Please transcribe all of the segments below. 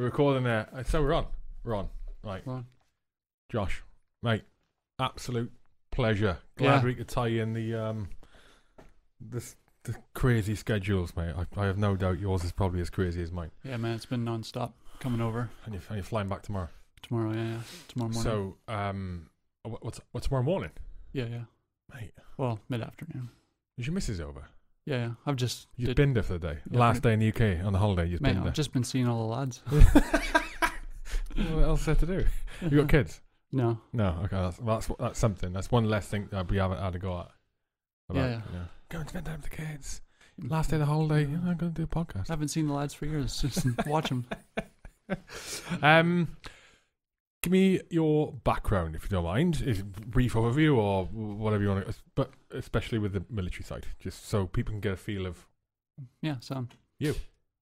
We're recording there. So we're on. We're on. Right. We're on. Josh, mate, absolute pleasure. Glad we could tie in the crazy schedules, mate. I have no doubt yours is probably as crazy as mine. Yeah, man, it's been non-stop coming over. And you're flying back tomorrow. Tomorrow, yeah. Tomorrow morning. So, what's tomorrow morning? Yeah, yeah. Mate. Well, mid-afternoon. Is your missus over? Yeah, yeah. I've just... You've been there for the day. Yeah, last day in the UK on the holiday, you've been there. I've just been seeing all the lads. What else is there to do? You got kids? No. No, okay. That's something. That's one less thing that we haven't had a go at. About, you know, go and spend time with the kids. Last day of the holiday, you're not going to do a podcast. I haven't seen the lads for years. Just watch them. Give me your background, if you don't mind. Is it brief overview or whatever you want to, but especially with the military side, just so people can get a feel of. Yeah, Sam. You.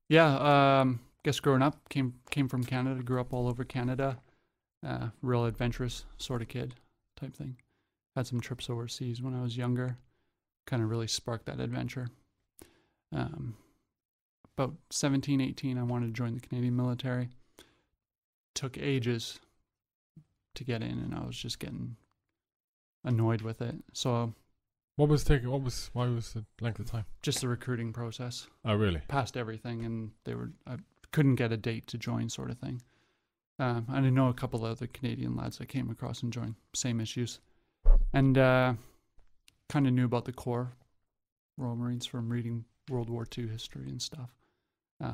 Yeah, guess growing up, came from Canada, grew up all over Canada. Real adventurous sort of kid type thing. Had some trips overseas when I was younger. Kind of really sparked that adventure. About 17, 18, I wanted to join the Canadian military. Took ages to get in, and I was just getting annoyed with it. So what was taking, why was the length of time? Just the recruiting process. Oh, really? Passed everything, and I couldn't get a date to join, sort of thing. I know a couple of other Canadian lads I came across and joined, same issues. And kind of knew about the Corps, Royal Marines, from reading World War II history and stuff.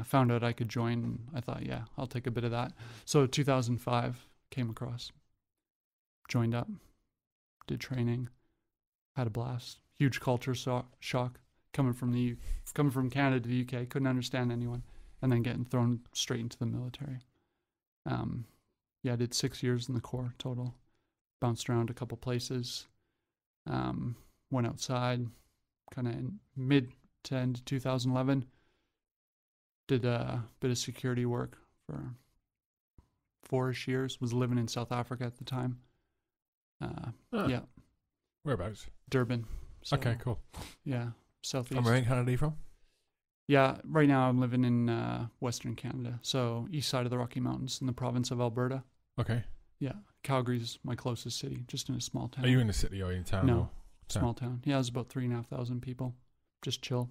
Found out I could join, and I thought, yeah, I'll take a bit of that. So 2005, came across, joined up, did training, had a blast. Huge culture shock coming from Canada to the UK. Couldn't understand anyone, and then getting thrown straight into the military. Yeah, I did 6 years in the Corps total. Bounced around a couple places. Went outside, kind of mid to end 2011. Did a bit of security work for 4-ish years. Was living in South Africa at the time. Yeah. Whereabouts? Durban. So, okay, cool. Yeah, southeast. And where in Canada are you from? Yeah, right now I'm living in Western Canada, so east side of the Rocky Mountains in the province of Alberta. Okay. Yeah, Calgary's my closest city, just in a small town. Are you in the city or in town? No, or town? Small town. Yeah, it was about 3,500 people. Just chill,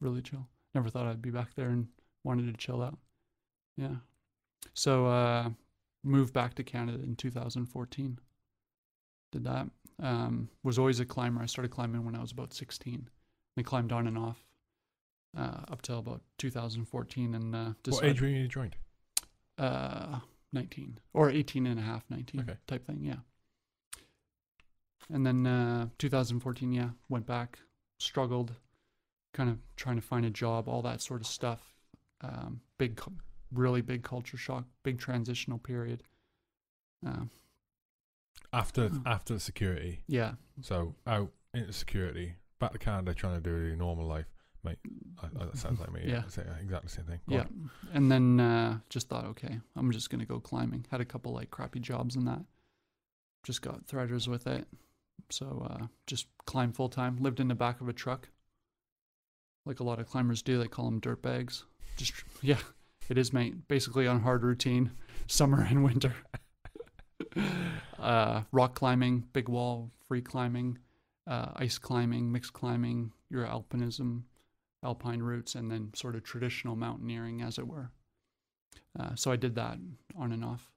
really chill. Never thought I'd be back there and wanted to chill out. Yeah. So moved back to Canada in 2014. Did that. Was always a climber. I started climbing when I was about 16. I climbed on and off up till about 2014. And decided, what age were you joined? 19 or 18 and a half, 19 type thing. Yeah. And then 2014, yeah, went back, struggled, kind of trying to find a job, all that sort of stuff. Really big culture shock, big transitional period. After security. Yeah. So out into security, back to Canada, trying to do a normal life. Mate, that sounds like me. Yeah. Exactly the same thing. Go on. And then just thought, okay, I'm just going to go climbing. Had a couple like crappy jobs and that. Just got threaders with it. So just climbed full time. Lived in the back of a truck. Like a lot of climbers do. They call them dirt bags. Just, yeah. It is, mate. Basically on hard routine, summer and winter. Rock climbing, big wall, free climbing, ice climbing, mixed climbing, your alpinism, alpine routes, and then sort of traditional mountaineering, as it were. So I did that on and off.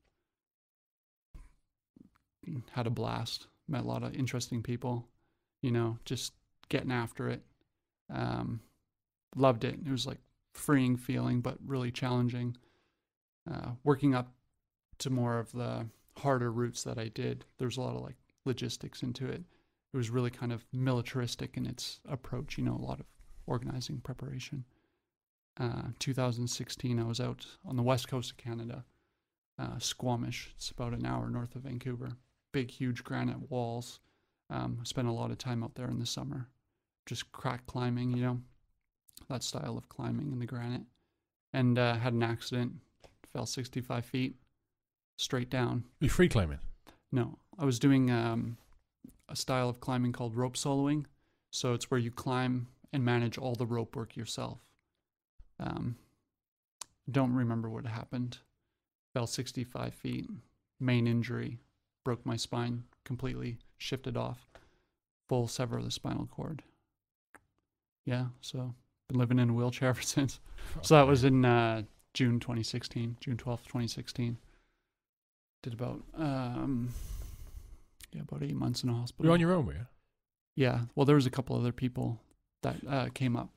Had a blast. Met a lot of interesting people, you know, just getting after it. Loved it. It was like freeing feeling, but really challenging. Working up to more of the harder routes that I did, there's a lot of like logistics into it. It was really kind of militaristic in its approach, you know, a lot of organizing, preparation. 2016, I was out on the west coast of Canada, Squamish. It's about an hour north of Vancouver. Big, huge granite walls. Spent a lot of time out there in the summer, just crack climbing, you know, that style of climbing in the granite. And had an accident, fell 65 feet straight down. Are you free climbing? No, I was doing a style of climbing called rope soloing. So it's where you climb and manage all the rope work yourself. Don't remember what happened. fell 65 feet, main injury, broke my spine, completely shifted off, full sever of the spinal cord. Yeah, so been living in a wheelchair ever since. So that was in June 2016, June 12th, 2016. Did about, yeah, about 8 months in a hospital. You're on your own, were you? Yeah. Well, there was a couple other people that came up.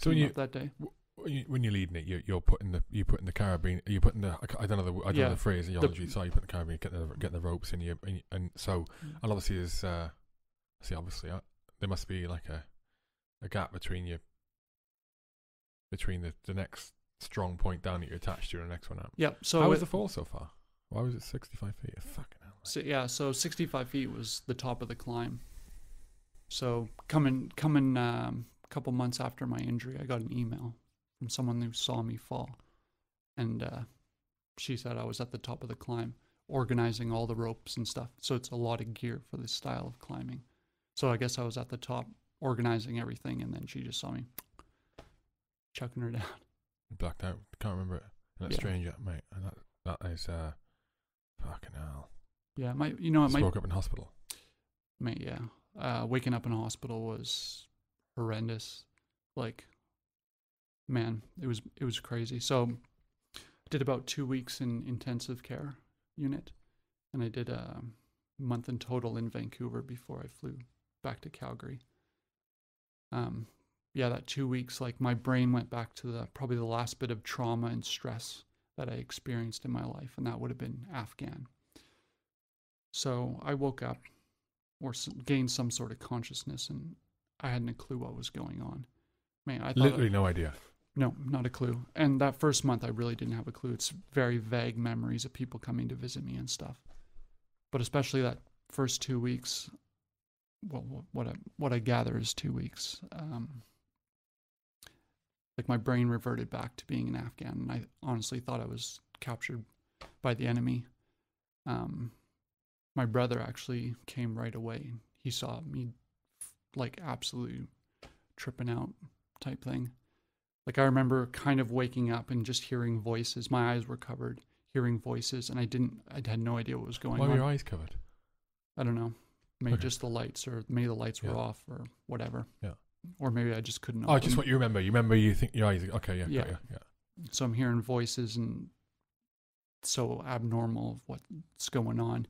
So when you that day, when you're leading it, you're putting the carabiner, you're putting the I don't know the phrase in geology. So you put the carabiner, get the ropes in you, and so and obviously is there must be like a gap between you between the next strong point down that you're attached to and the next one out. Yep. So how was the fall so far? Why was it 65 feet? Fucking hell. So, yeah, so 65 feet was the top of the climb. So coming a couple months after my injury, I got an email from someone who saw me fall. And she said I was at the top of the climb, organizing all the ropes and stuff. So it's a lot of gear for this style of climbing. So I guess I was at the top, organizing everything, and then she just saw me chucking her down. Blacked out. Can't remember it. That's strange, mate. And that is... Fucking hell. Yeah, I woke up in hospital. Mate, yeah. Waking up in a hospital was horrendous. Like, man, it was crazy. So I did about 2 weeks in intensive care unit, and I did a month in total in Vancouver before I flew back to Calgary. Yeah, that 2 weeks, like my brain went back to probably the last bit of trauma and stress that I experienced in my life, and that would have been Afghan. So I woke up or gained some sort of consciousness, and I hadn't a clue what was going on. Man, I literally no idea. No, not a clue. And that first month, I really didn't have a clue. It's very vague memories of people coming to visit me and stuff. But especially that first 2 weeks, well, what I gather is 2 weeks. Like my brain reverted back to being an Afghan, and I honestly thought I was captured by the enemy. My brother actually came right away. He saw me like absolutely tripping out type thing. Like I remember kind of waking up and just hearing voices. My eyes were covered, hearing voices, and I had no idea what was going on. Why were your eyes covered? I don't know. Maybe just the lights, or maybe the lights were off or whatever. Yeah. Or maybe I just couldn't. Oh, just what you remember. You remember, you think your eyes. Okay, yeah, yeah, yeah. So I'm hearing voices, and so abnormal of what's going on.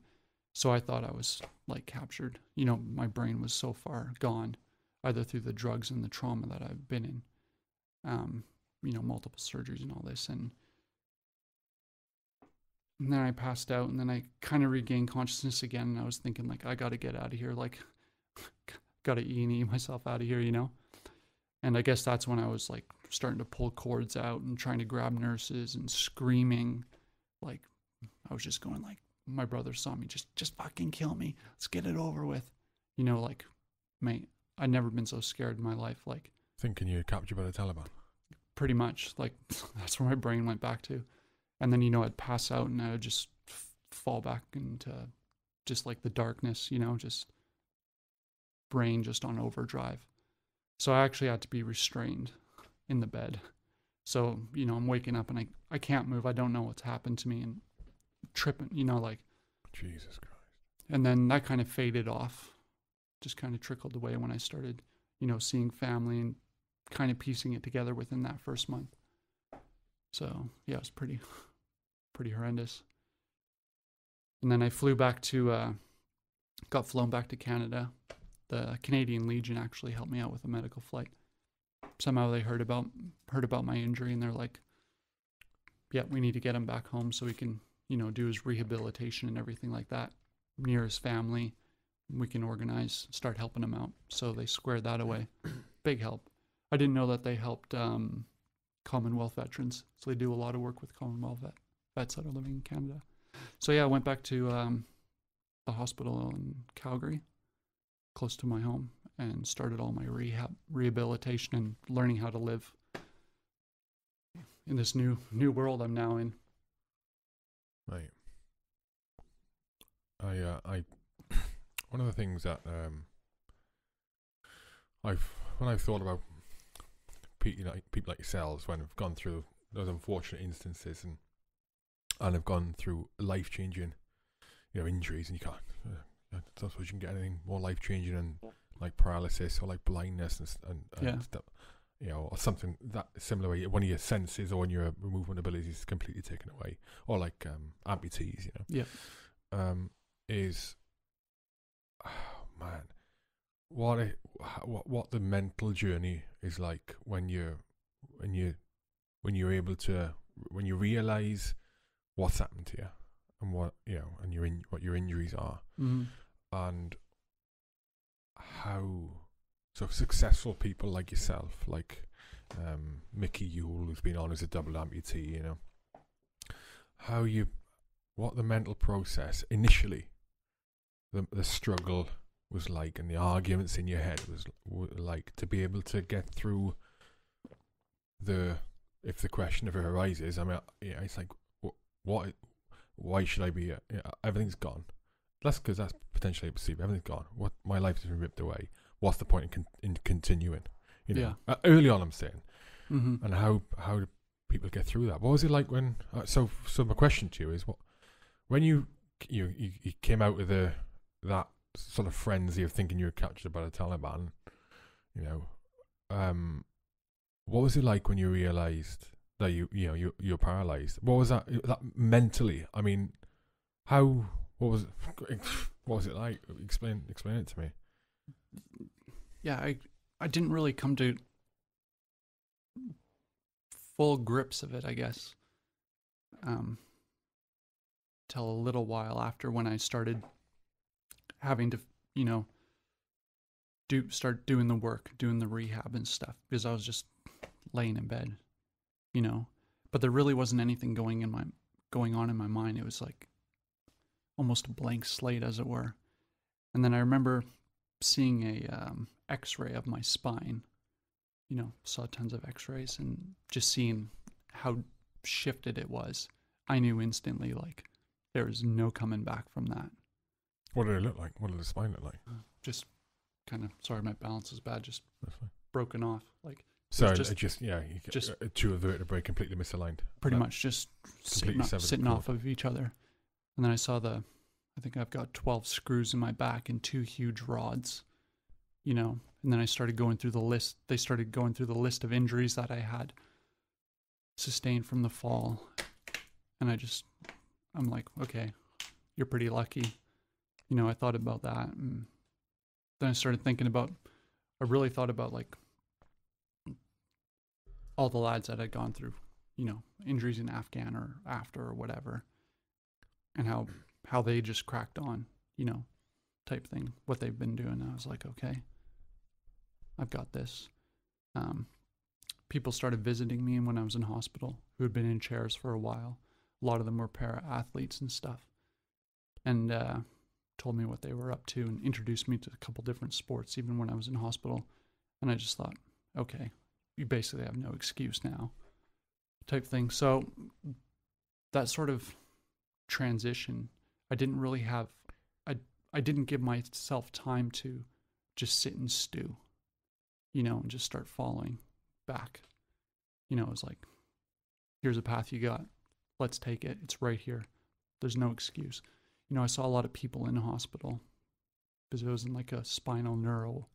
So I thought I was like captured. You know, my brain was so far gone, either through the drugs and the trauma that I've been in. You know, multiple surgeries and all this, and then I passed out, and then I kind of regained consciousness again. And I was thinking like, I got to get out of here, like. Got to E&E myself out of here, you know? And I guess that's when I was like starting to pull cords out and trying to grab nurses and screaming. Like I was just going like, my brother saw me, just fucking kill me. Let's get it over with. You know, like, mate, I'd never been so scared in my life. Like thinking you're captured by the Taliban. Pretty much. Like that's where my brain went back to. And then, you know, I'd pass out and I would just fall back into just like the darkness, you know, just brain just on overdrive. So I actually had to be restrained in the bed. So, you know, I'm waking up and I can't move. I don't know what's happened to me, and tripping, you know, like Jesus Christ. And then that kind of faded off, just kind of trickled away when I started, you know, seeing family and kind of piecing it together within that first month. So yeah, it was pretty horrendous. And then I flew back to got flown back to Canada. The Canadian Legion actually helped me out with a medical flight. Somehow they heard about my injury, and they're like, yeah, we need to get him back home so we can, you know, do his rehabilitation and everything like that near his family. We can organize, start helping him out. So they squared that away. Big help. I didn't know that they helped Commonwealth veterans. So they do a lot of work with Commonwealth vets that are living in Canada. So yeah, I went back to the hospital in Calgary, close to my home, and started all my rehabilitation and learning how to live in this new world I'm now in. Right. One of the things that when I've thought about people like yourselves, when I've gone through those unfortunate instances, and and have gone through life-changing, you know, injuries, and you can't, I don't suppose you can get anything more life-changing than like paralysis or like blindness and stuff, you know, or something that similar way one of your senses or when your movement abilities is completely taken away, or like amputees, you know. Yeah. Is, oh man, what the mental journey is like when you're able to, when you realize what's happened to you and what, you know, and what your injuries are, and how so successful people like yourself, like Mickey Yule, who's been on as a double amputee, you know, what the mental process initially, the struggle was like, and the arguments in your head was like, to be able to get through the, if the question ever arises, I mean, yeah, it's like, what, why should I be here? You know, everything's gone. That's because that's potentially perceived. Everything's gone. What, my life has been ripped away. What's the point in continuing? You know, yeah. Early on, I'm saying, and how do people get through that? What was it like when? So my question to you is, what, when you came out with that sort of frenzy of thinking you were captured by the Taliban, you know, what was it like when you realised that you're paralysed? What was that mentally? I mean, how? What was it like? Explain it to me. Yeah, I didn't really come to full grips of it, I guess, till a little while after, when I started having to, you know, start doing the work, doing the rehab and stuff, because I was just laying in bed, you know. But there really wasn't anything going on in my mind. It was like almost a blank slate, as it were. And then I remember seeing a x-ray of my spine, you know, saw tons of x-rays, and just seeing how shifted it was. I knew instantly, like, there was no coming back from that. What did it look like? What did the spine look like? Just kind of, sorry, my balance is bad, just broken off. Like, so just two of the vertebrae completely misaligned. Pretty much just sitting off of each other. And then I saw I think I've got 12 screws in my back and 2 huge rods, you know. And then I started going through the list. They started going through the list of injuries that I had sustained from the fall. And I'm like, okay, you're pretty lucky. You know, I thought about that. And then I started thinking about, I really thought about, like, all the lads that had gone through, you know, injuries in Afghan or after or whatever. And how they just cracked on, you know, type thing, what they've been doing. I was like, okay, I've got this. People started visiting me when I was in hospital who had been in chairs for a while. A lot of them were para-athletes and stuff. And told me what they were up to and introduced me to a couple different sports, even when I was in hospital. And I just thought, okay, you basically have no excuse now, type thing. So that sort of transition, I didn't really have, I didn't give myself time to just sit and stew, you know, and just start falling back. You know, it was like, here's a path you got. Let's take it. It's right here. There's no excuse. You know, I saw a lot of people in the hospital because it was in like a spinal neuro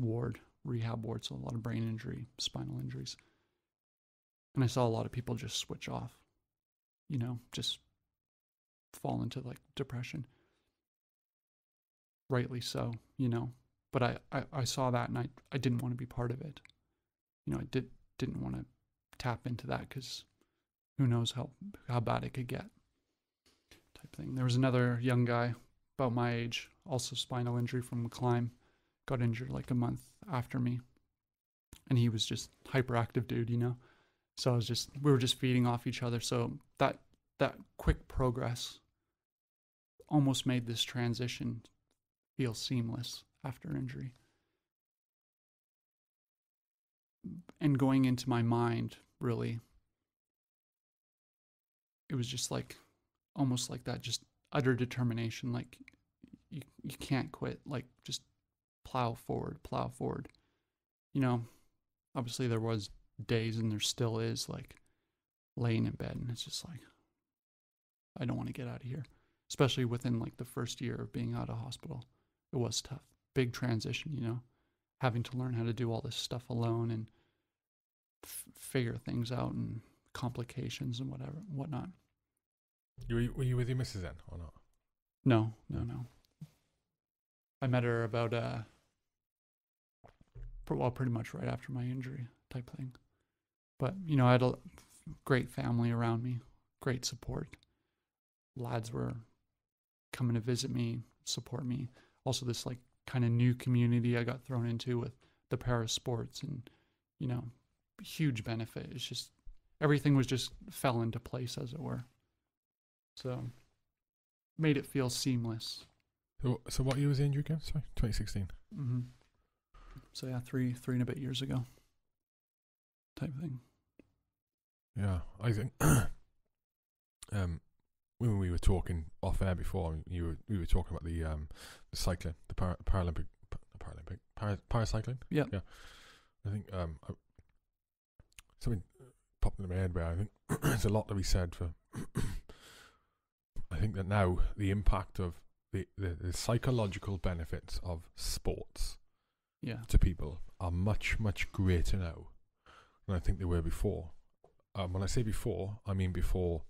ward, rehab ward, so a lot of brain injury, spinal injuries. And I saw a lot of people just switch off, you know, just fall into like depression. Rightly so, you know. But I saw that, and I didn't want to be part of it. You know, I didn't want to tap into that because who knows how bad it could get, type thing. There was another young guy about my age, also spinal injury from a climb, got injured like a month after me. And he was just hyperactive dude, you know. So we were just feeding off each other. So that quick progress almost made this transition feel seamless after injury. And going into my mind, really, it was just like, almost like that, just utter determination, like you can't quit, like just plow forward, you know. Obviously there was days, and there still is, like laying in bed, and it's just like, I don't want to get out of here, especially within like the first year of being out of hospital. It was tough, big transition, you know, having to learn how to do all this stuff alone and figure things out and complications and whatever, whatnot. Were you with your missus then or not? No, no, no. I met her about, well, pretty much right after my injury type thing. But, you know, I had a great family around me, great support. Lads were coming to visit me, support me. Also this like kind of new community I got thrown into with the para sports and, you know, huge benefit. It's just, everything was just fell into place as it were. So made it feel seamless. So what year was the injury again? Sorry, 2016. Mm-hmm. So yeah, three and a bit years ago type thing. Yeah, I think when we were talking off air before, we were talking about the cycling, the paracycling. Yeah, yeah. I think something popped into my head where I think there's a lot to be said for. I think that now the impact of the psychological benefits of sports, yeah, to people are much greater now than I think they were before. When I say before, I mean before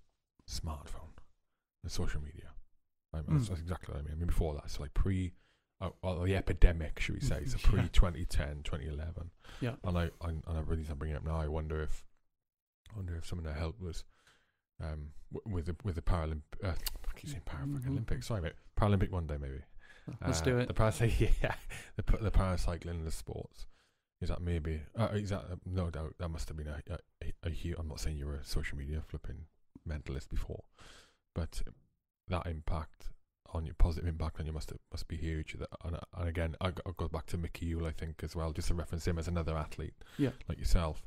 smartphone and social media. I mean, that's exactly what I mean. I mean before that, so like well, the epidemic, should we say? So pre 2010, 2011. Yeah. And I really am bringing it up now. I wonder if some of the help was with the Paralympic. I keep saying Paralympic. Sorry, mate. Paralympic one day maybe. Let's do it. The the paracycling and the sports. Is that maybe? Is that no doubt? That must have been a huge. I'm not saying you were a social media flipping mentalist before, but that impact on your positive impact on you must be huge. And again, I'll go back to Mickey Yule, I think, as well, just to reference him as another athlete, yeah, like yourself.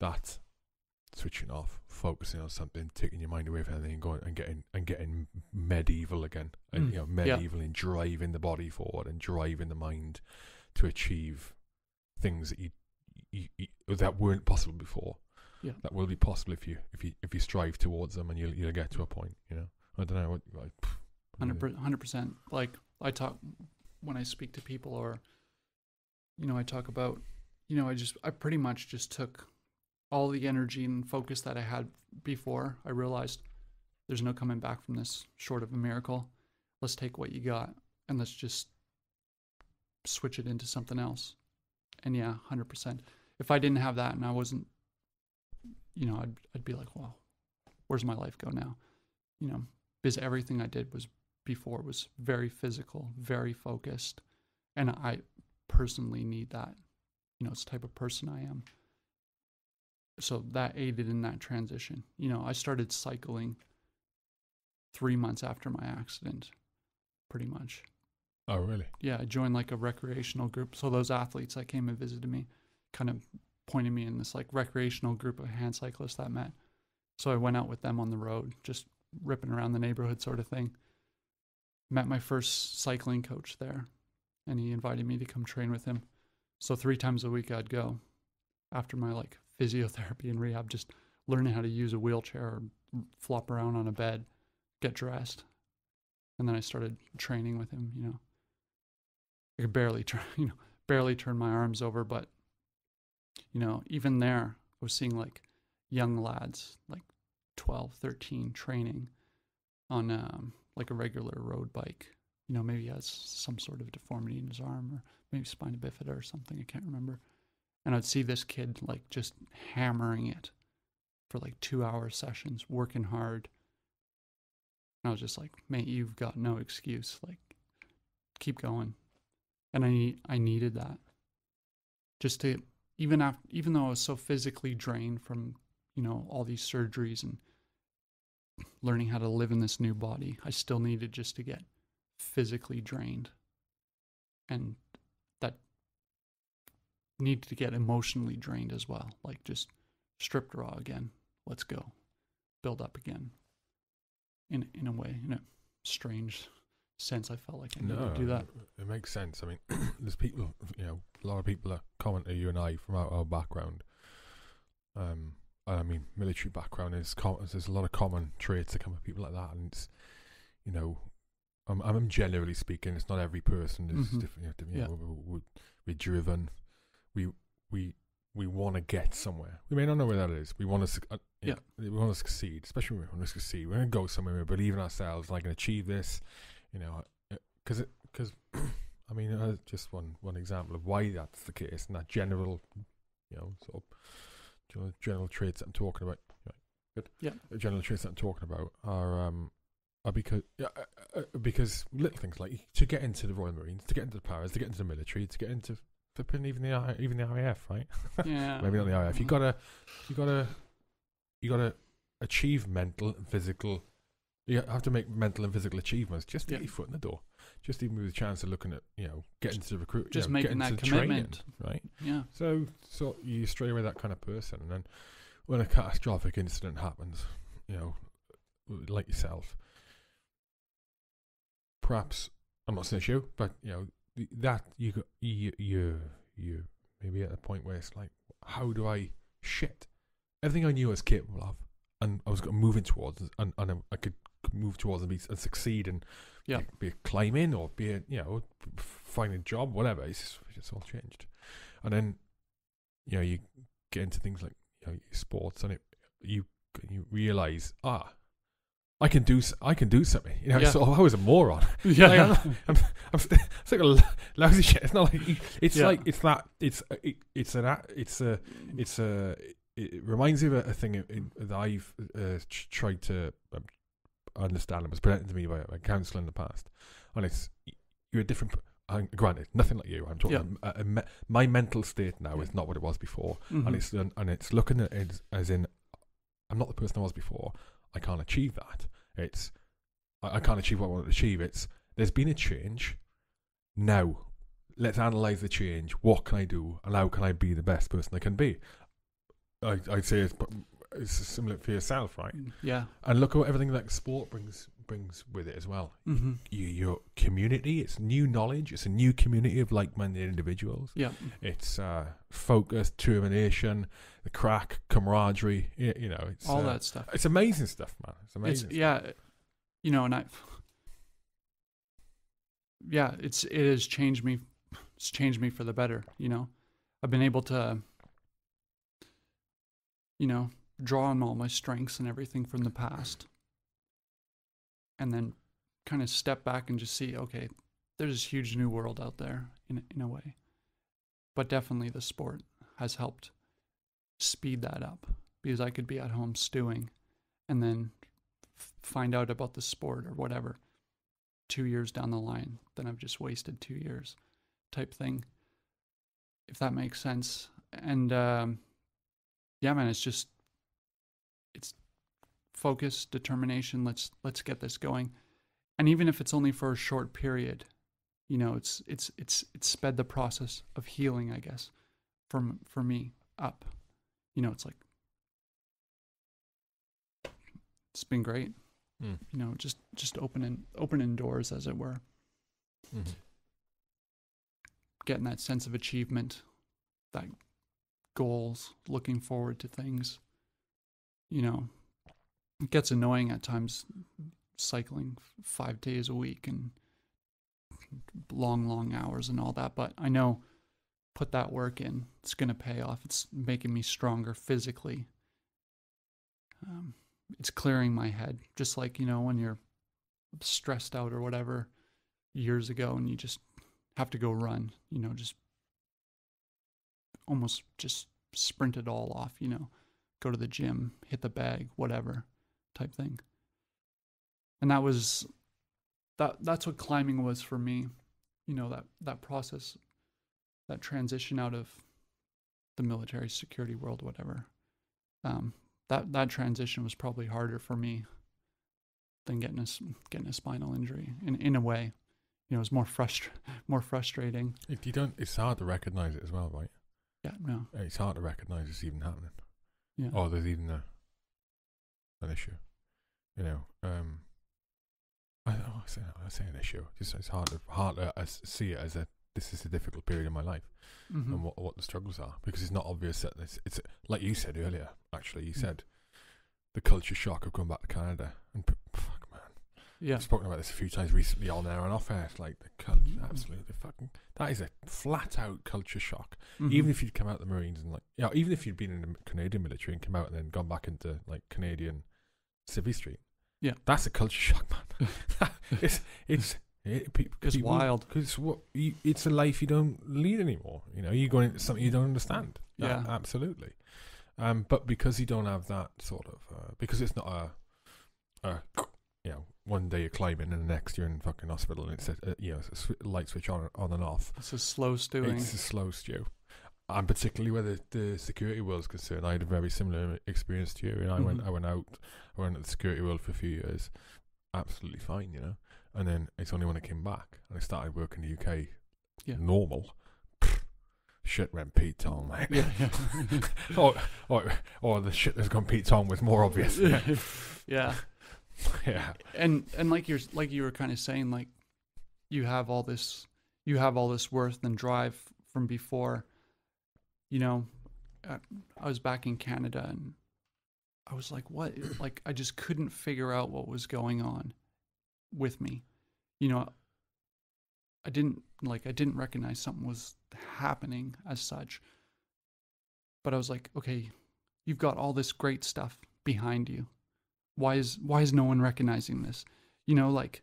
That switching off, focusing on something, taking your mind away from anything, and going and getting medieval again, and you know, medieval, yeah, and driving the body forward and driving the mind to achieve things that you that weren't possible before, yeah, that will be possible if you strive towards them, and you'll get to a point. You know, I don't know what. 100%. Like I talk when I speak to people, or you know, I talk about, you know, I pretty much just took all the energy and focus that I had before. I realized there's no coming back from this short of a miracle. Let's take what you got and let's just switch it into something else. And yeah, 100%. If I didn't have that and I wasn't, you know, I'd be like, wow, where's my life go now? You know, because everything I did was before was very physical, very focused. And I personally need that. You know, it's the type of person I am. So that aided in that transition. You know, I started cycling 3 months after my accident, pretty much. Oh, really? Yeah, I joined like a recreational group. So those athletes that came and visited me kind of pointed me in this like recreational group of hand cyclists that I met. So I went out with them on the road, just ripping around the neighborhood sort of thing. Met my first cycling coach there, and he invited me to come train with him. So 3 times a week I'd go after my like physiotherapy and rehab, just learning how to use a wheelchair or flop around on a bed, get dressed. And then I started training with him, you know. I could barely turn my arms over, but, you know, even there, I was seeing like young lads, like 12, 13, training on like a regular road bike. You know, maybe he has some sort of deformity in his arm or maybe spina bifida or something, I can't remember. And I'd see this kid like just hammering it for like 2-hour sessions, working hard. And I was just like, mate, you've got no excuse. Like, keep going. And I needed that. Just to, even though I was so physically drained from, you know, all these surgeries and learning how to live in this new body, I still needed just to get physically drained. And that needed to get emotionally drained as well. Like just stripped raw again. Let's go. Build up again. In a way, in a strange sense, I felt like I needed to do that. It makes sense. I mean, there's people, you know, a lot of people that comment to you and I from our background, I mean, military background, is there's a lot of common traits that come with people like that, and it's, you know, I'm generally speaking, it's not every person is different. You know, we're driven, we want to get somewhere. We may not know where that is. We want to, we want to succeed, especially when we want to succeed. We're gonna go somewhere. We believe in ourselves. Like, I can achieve this, you know, because I mean, just one example of why that's the case, and that general, you know, sort of. General traits that I'm talking about, general traits that I'm talking about are because little things like to get into the Royal Marines, to get into the Paras, to get into the military, to get into even the RAF, right? Yeah, maybe not the RAF. You gotta achieve mental and physical. You have to make mental and physical achievements just to get your foot in the door, just even with a chance of looking at, you know, getting to the recruit, just making that commitment, training, right? Yeah. So you straight away that kind of person, and then when a catastrophic incident happens, you know, like yourself, perhaps I'm not saying it's you, but you know that you maybe at a point where it's like, how do I shit everything I knew I was capable of, and I was moving towards, and I could move towards and succeed, and be it climbing or be it, you know, finding a job, whatever. It's all changed, and then, you know, you get into things like, you know, your sports, and you realize, I can do something. You know, so I was a moron. Yeah, like, it's like a lousy shit. It's not like it reminds me of a thing that I've tried to understand. It was presented to me by a counsellor in the past, and it's, you're a different. Granted, nothing like you. I'm talking. Yeah. My mental state now is not what it was before, and it's looking at it as in, I'm not the person I was before. I can't achieve that. It's I can't achieve what I want to achieve. It's there's been a change. Now, let's analyse the change. What can I do, and how can I be the best person I can be? I'd say it's similar for yourself, right? Yeah. And look at everything that sport brings with it as well. Your community, it's new knowledge, it's a new community of like-minded individuals. Yeah. It's focus, determination, the crack, camaraderie. You know, it's all that stuff. It's amazing stuff, man. It's amazing. Yeah. You know, and it has changed me. It's changed me for the better. You know, I've been able to, you know, draw on all my strengths and everything from the past, and then kind of step back and just see, okay, there's this huge new world out there in a way, but definitely the sport has helped speed that up, because I could be at home stewing and then find out about the sport or whatever 2 years down the line, then I've just wasted 2 years type thing, if that makes sense. And yeah, man, it's focus, determination. Let's get this going, and even if it's only for a short period, you know, it's sped the process of healing, I guess, for me up. You know, it's like it's been great. You know, just opening doors, as it were. Getting that sense of achievement, that. Goals, looking forward to things. You know, it gets annoying at times, cycling 5 days a week and long hours and all that, but I know, put that work in, it's going to pay off. It's making me stronger physically. It's clearing my head, just like, you know, when you're stressed out or whatever years ago and you just have to go run, you know, just almost just sprint it all off, you know, go to the gym, hit the bag, whatever type thing. And that was, that's what climbing was for me, you know, that process, that transition out of the military security world, whatever. That transition was probably harder for me than getting a spinal injury in a way. You know, it was more frustrating. If you don't, it's hard to recognize it as well, right? Yeah, no. It's hard to recognise it's even happening. Yeah. Or there's even an issue. You know, I say an issue. Just it's hard to see it as a this is a difficult period in my life, mm-hmm. and what the struggles are, because it's not obvious that it's like you said earlier. Actually, you mm-hmm. said the culture shock of going back to Canada, and fuck, man, yeah, I've spoken about this a few times recently on air and off air. It's like the culture, mm-hmm. absolutely fucking, that is a flat out culture shock. Mm-hmm. Even if you'd come out the Marines and like, yeah, you know, even if you'd been in the Canadian military and come out and then gone back into like Canadian civvy street, yeah, that's a culture shock, man. It's wild, because it's a life you don't lead anymore. You know, you're going into something you don't understand. Yeah, absolutely. But because you don't have that sort of, because it's not a you know, one day you're climbing and the next you're in fucking hospital, and it's a, you know, it's a light switch on and off. It's a slow stewing. It's a slow stew. And particularly where the security world's concerned, I had a very similar experience to you. And I mm-hmm. I went out at the security world for a few years, absolutely fine, you know. And then it's only when I came back and I started working in the UK, yeah. normal, pfft, shit went Pete on, mate. Yeah, yeah. or the shit that's gone Pete on was more obvious. Yeah, yeah. yeah. And like you were kind of saying, like you have all this worth and drive from before. You know, I was back in Canada and I was like, what? Like I just couldn't figure out what was going on with me. You know, I didn't recognize something was happening as such, but I was like, okay, you've got all this great stuff behind you, why is no one recognizing this, you know? Like,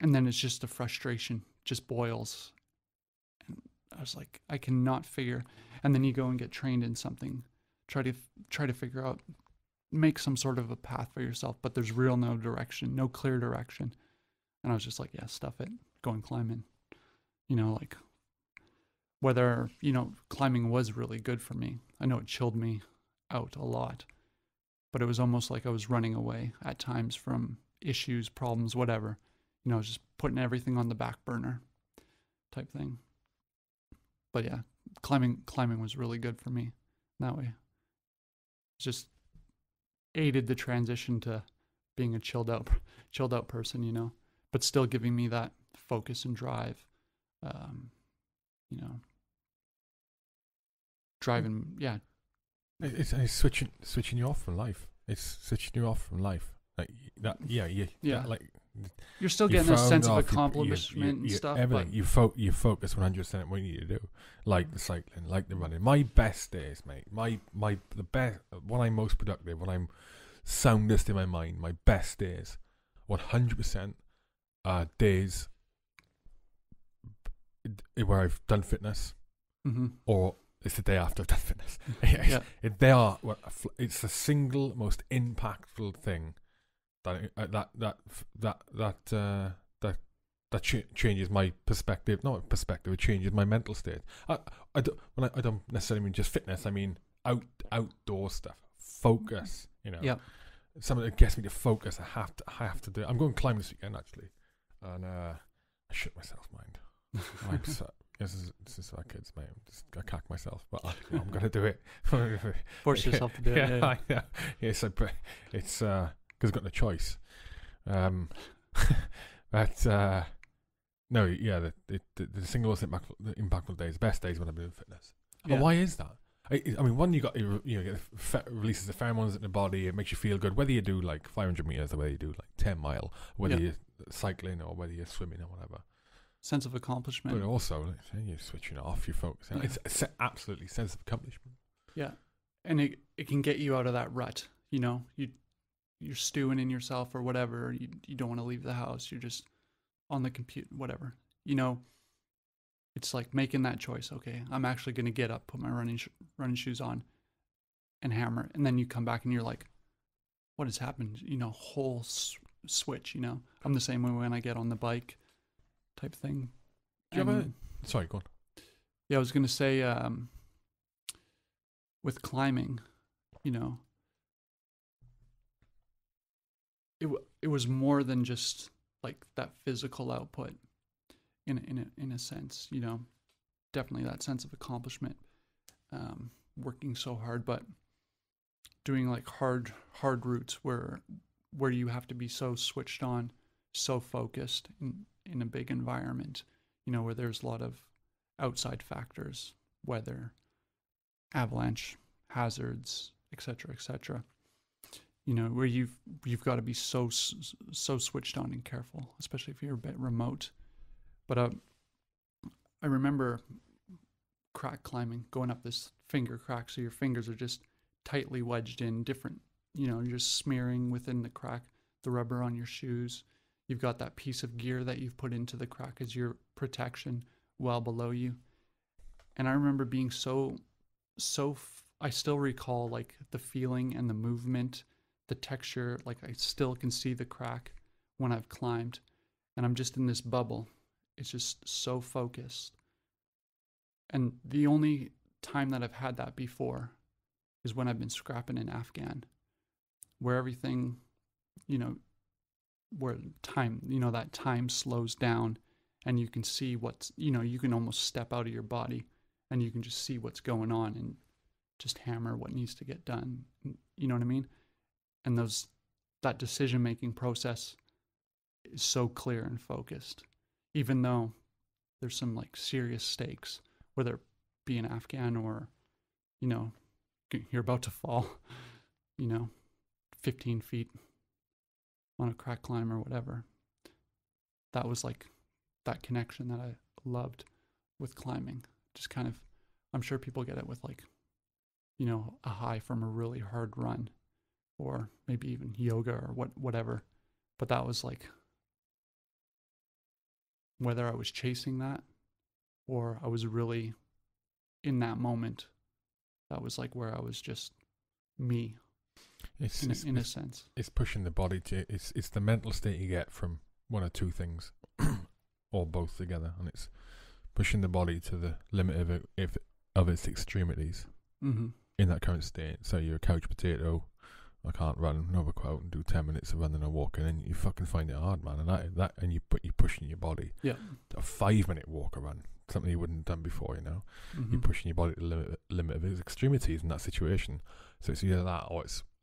and then it's just the frustration just boils, and I was like, I cannot figure. And then you go and get trained in something, try to figure out, make some sort of a path for yourself, but there's real no direction, no clear direction. And I was just like, yeah, stuff it, go and climbing. You know, like whether, you know, climbing was really good for me. I know it chilled me out a lot, but it was almost like I was running away at times from issues, problems, whatever. You know, I was just putting everything on the back burner type thing. But yeah, climbing was really good for me that way. It's just aided the transition to being a chilled out person, you know, but still giving me that focus and drive, you know, driving. Yeah, it's switching you off from life. It's switching you off from life. Like that. Yeah, yeah, yeah. That, like you're still getting that sense of accomplishment and stuff. Everything. But you focus 100% on what you need to do, like the cycling, like the running. My best days, mate. The best when I'm most productive, when I'm soundest in my mind. My best days, 100%, are days where I've done fitness, mm-hmm. or it's the day after I've done fitness. Yeah. It's the single most impactful thing. That changes my perspective. Not perspective. It changes my mental state. I don't necessarily mean just fitness. I mean outdoor stuff. Focus. You know. Yeah. Something that gets me to focus. I have to do it. I'm going climbing this weekend actually, and I shit myself. Mind. I'm so, this is for our kids, mate. I cack myself, but I'm gonna do it. Force yourself to do it. Yeah. Yeah. Yes, it's because I've got no choice. But no, yeah, the single most impactful days, the best days when I've been doing fitness. Yeah. But why is that? I mean, one, you know, releases the pheromones in the body. It makes you feel good, whether you do like 500 meters, or whether you do like 10 mile, whether you're cycling or whether you're swimming or whatever. Sense of accomplishment. But also, you're switching off, you're focusing. Yeah. It's absolutely sense of accomplishment. Yeah, and it can get you out of that rut. You know, you're stewing in yourself or whatever. You don't want to leave the house. You're just on the computer, whatever. You know, it's like making that choice. Okay, I'm actually going to get up, put my running shoes on and hammer. And then you come back and you're like, what has happened? You know, whole switch, you know. I'm the same way when I get on the bike type thing. Sorry, go on. Yeah, I was going to say with climbing, you know, it was more than just like that physical output, in a sense, you know, definitely that sense of accomplishment, working so hard, but doing like hard routes where you have to be so switched on, so focused in a big environment, you know, where there's a lot of outside factors, weather, avalanche hazards, etc., etc. You know, where you've got to be so switched on and careful, especially if you're a bit remote. But I remember crack climbing, going up this finger crack, so your fingers are just tightly wedged in, different, you know, you're just smearing within the crack, the rubber on your shoes. You've got that piece of gear that you've put into the crack as your protection well below you. And I remember being I still recall like the feeling and the movement, the texture, like I still can see the crack when I've climbed, and I'm just in this bubble. It's just so focused. And the only time that I've had that before is when I've been scrapping in Afghan, where everything, you know, where time, you know, that time slows down and you can see what's, you know, you can almost step out of your body and you can just see what's going on and just hammer what needs to get done. You know what I mean? And those, that decision-making process is so clear and focused, even though there's some like serious stakes, whether it be an Afghan or, you know, you're about to fall, you know, 15 feet on a crack climb or whatever. That was like that connection that I loved with climbing. Just kind of, I'm sure people get it with like, you know, a high from a really hard run or maybe even yoga or whatever. But that was like, whether I was chasing that or I was really in that moment, that was like where I was just me. In a sense, it's pushing the body to it's the mental state you get from one or two things or both together, and it's pushing the body to the limit of its extremities in that current state. So you're a couch potato, I can't run, no, but go out and do 10 minutes of running or walking, and you fucking find it hard, man. And that and you're pushing your body. Yeah, a 5-minute walk or run, something you wouldn't have done before, you know. You're pushing your body to the limit of its extremities in that situation. So it's either that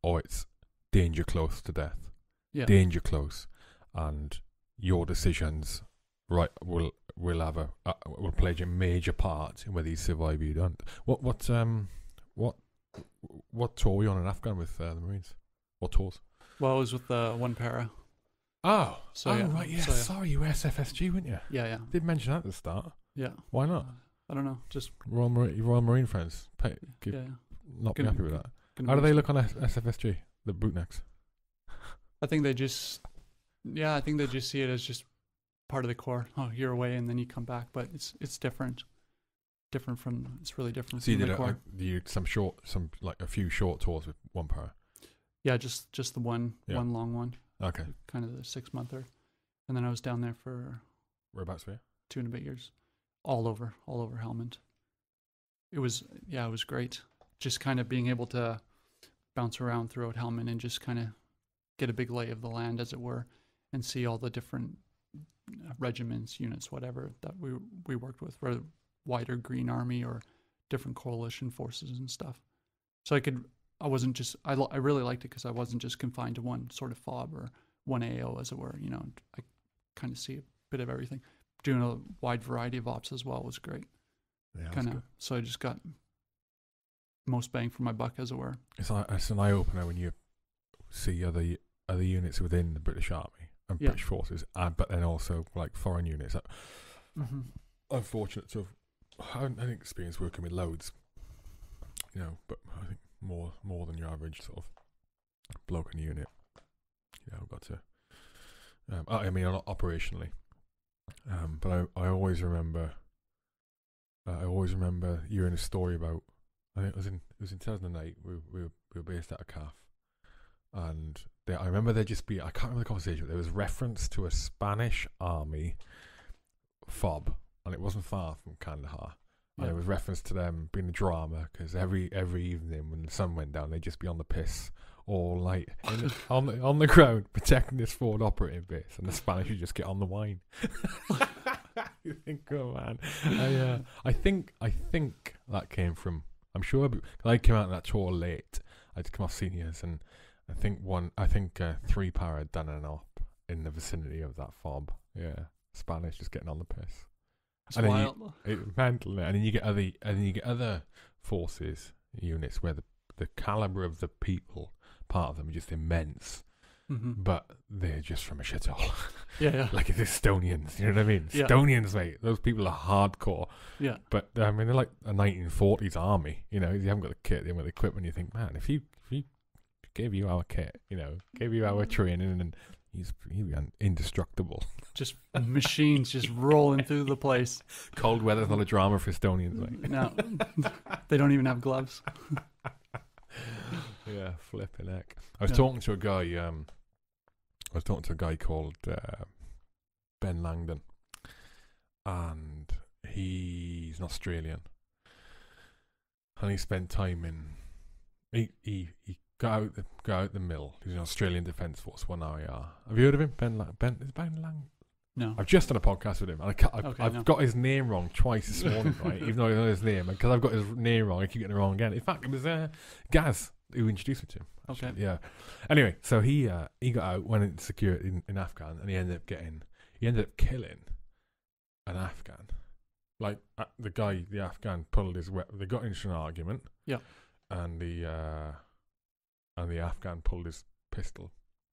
or it's danger close to death. Yeah, danger close, and your decisions, right, will play a major part in whether you survive or you don't. What tour were you on in Afghan with the Marines? What tours? Well, I was with the One Para. Oh, so, yeah. Right, yeah. So, yeah. Sorry, you were SFSG, weren't you? Yeah, yeah. Did mention that at the start. Yeah. Why not? I don't know. Just Royal Marine friends. Not be happy with that. How do they look on SFSG? The bootnecks. I think they just see it as just part of the core. Oh, you're away and then you come back, but it's different. It's really different. So you did a few short tours with One Para. Yeah, just the one, one long one. Okay. Kind of the 6-monther, and then I was down there for. Whereabouts were you? 2 and a bit years, all over Helmand. It was great. Just kind of being able to bounce around throughout Helmand and just kind of get a big lay of the land, as it were, and see all the different regiments, units, whatever that we worked with, whether wider Green Army or different coalition forces and stuff. So I really liked it because I wasn't just confined to one sort of FOB or one AO, as it were. You know, I kind of see a bit of everything. Doing a wide variety of ops as well was great. Yeah, kind of. So I just got most bang for my buck, as it were. It's an eye opener when you see other units within the British Army and British forces, but then also like foreign units. I'm fortunate to have had an experience working with loads, you know, but I think more than your average sort of bloke in a unit, you know, got to. I mean, operationally, but I always remember. I always remember hearing a story about. I think it was in 2008. We were based at a CAF, and I remember there just be, I can't remember the conversation, but there was reference to a Spanish army FOB, and it wasn't far from Kandahar, and it was reference to them being a drama because every evening when the sun went down, they'd just be on the piss all night on the ground protecting this forward operative base, and the Spanish would just get on the wine. You think, oh man, I think that came from. I'm sure I came out on that tour late. I'd come off seniors, and I think 3 Para had done an op in the vicinity of that FOB. Yeah, Spanish just getting on the piss. And then you get other forces units where the caliber of the people part of them are just immense, but they're just from a shithole. Like it's Estonians, you know what I mean? Estonians, mate. Those people are hardcore. Yeah. But I mean, they're like a 1940s army. You know, you haven't got the kit, you haven't got the equipment. You think, man, if you gave you our kit, you know, gave you our training, and he's indestructible. Just machines just rolling through the place. Cold weather's not a drama for Estonians, mate. No, they don't even have gloves. Yeah, flipping heck. I was talking to a guy called Ben Langdon, and he's an Australian, and he spent time in he got out the mill. He's an Australian Defence Force, 1RAR. Have you heard of him? Ben Lang? No. I've just done a podcast with him, and I've got his name wrong twice this morning, right? Even though I know his name, because I've got his name wrong, I keep getting it wrong again. In fact, it was Gaz who introduced me to him. Actually. Okay. Yeah. Anyway, so he got out, went into security in Afghan, and he ended up killing an Afghan. Like the Afghan pulled his weapon. They got into an argument. Yeah. And the Afghan pulled his pistol,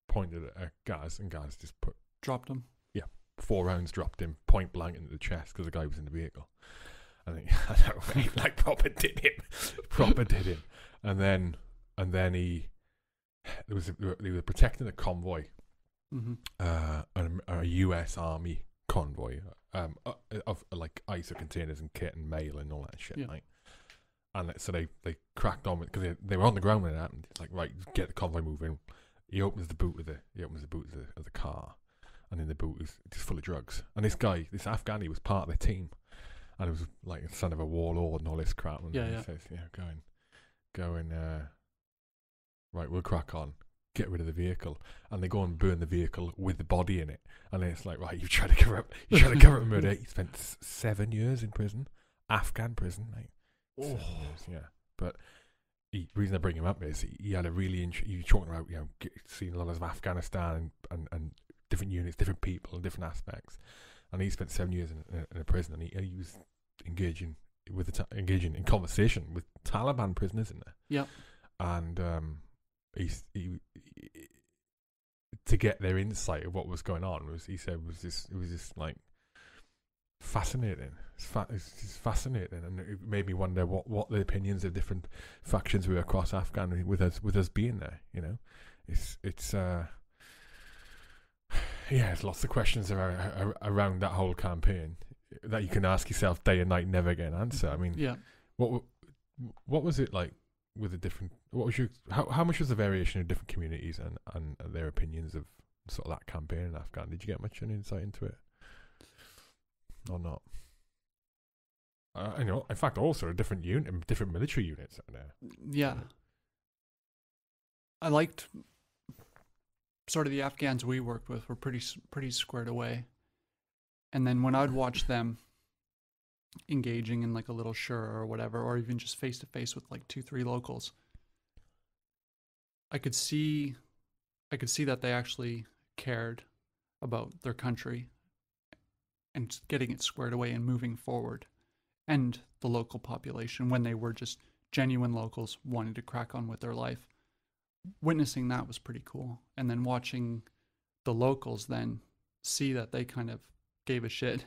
pointed at Gaz, and Gaz just dropped him. Yeah, 4 rounds dropped him point blank into the chest because the guy was in the vehicle. Proper did him. And then they were protecting a convoy, a U.S. Army convoy of like ISO containers and kit and mail and all that shit, right? And so they cracked on because they were on the ground when it happened. It's like, right, get the convoy moving. He opens the boot of the car, and in the boot is just full of drugs. And this guy, this Afghani, was part of their team, and it was like the son of a warlord and all this crap. And he says, right, we'll crack on. Get rid of the vehicle, and they go and burn the vehicle with the body in it. And then it's like, right, you try to cover up a murder. He spent 7 years in prison, Afghan prison, mate. Oh. Yeah, but the reason I bring him up is he had a really you're talking about, you know, seeing a lot of Afghanistan and different units, different people, and different aspects, and he spent 7 years in a prison, and he was engaging in conversation with Taliban prisoners in there. Yeah, and he to get their insight of what was going on was just like. Fascinating. It's fascinating, and it made me wonder what the opinions of different factions were across Afghan with us being there. You know, it's lots of questions around that whole campaign that you can ask yourself day and night, never get an answer. I mean, what was it like with the different? What was your how much was the variation of different communities and their opinions of sort of that campaign in Afghan? Did you get much of an insight into it? Or not? You know, in fact, also different military units out there. Yeah, I liked sort of the Afghans we worked with were pretty squared away, and then when I'd watch them engaging in like a little shura or whatever, or even just face to face with like 2-3 locals, I could see that they actually cared about their country and getting it squared away and moving forward, and the local population, when they were just genuine locals wanting to crack on with their life. Witnessing that was pretty cool. And then watching the locals then see that they kind of gave a shit,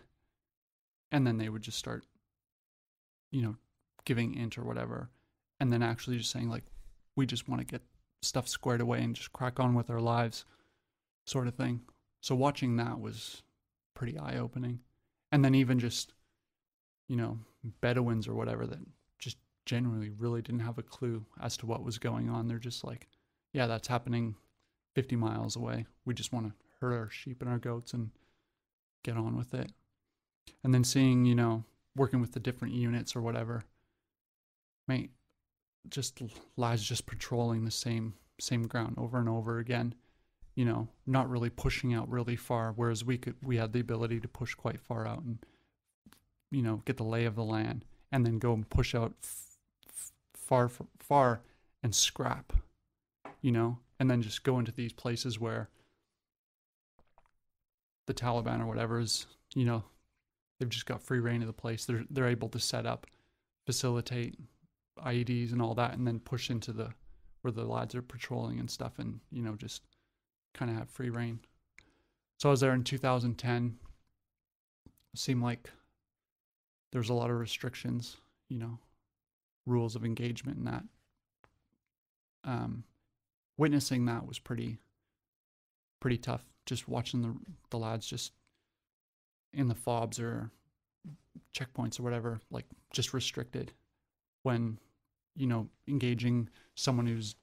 and then they would just start, you know, giving int or whatever, and then actually just saying like, we just want to get stuff squared away and just crack on with our lives, sort of thing. So watching that was pretty eye-opening. And then even just, you know, Bedouins or whatever that just generally really didn't have a clue as to what was going on. They're just like, yeah, that's happening 50 miles away. We just want to herd our sheep and our goats and get on with it. And then seeing, you know, working with the different units or whatever, mate, just lads just patrolling the same ground over and over again. You know, not really pushing out really far, whereas we had the ability to push quite far out and, you know, get the lay of the land, and then go and push out far and scrap, you know, and then just go into these places where the Taliban or whatever is, you know, They've just got free reign of the place. They're able to set up, facilitate IEDs and all that, and then push into the where the lads are patrolling and stuff, and you know, just kind of have free reign. So I was there in 2010. It seemed like there's a lot of restrictions, you know, rules of engagement and that. Witnessing that was pretty tough. Just watching the lads just in the FOBs or checkpoints or whatever, like just restricted when, you know, engaging someone who's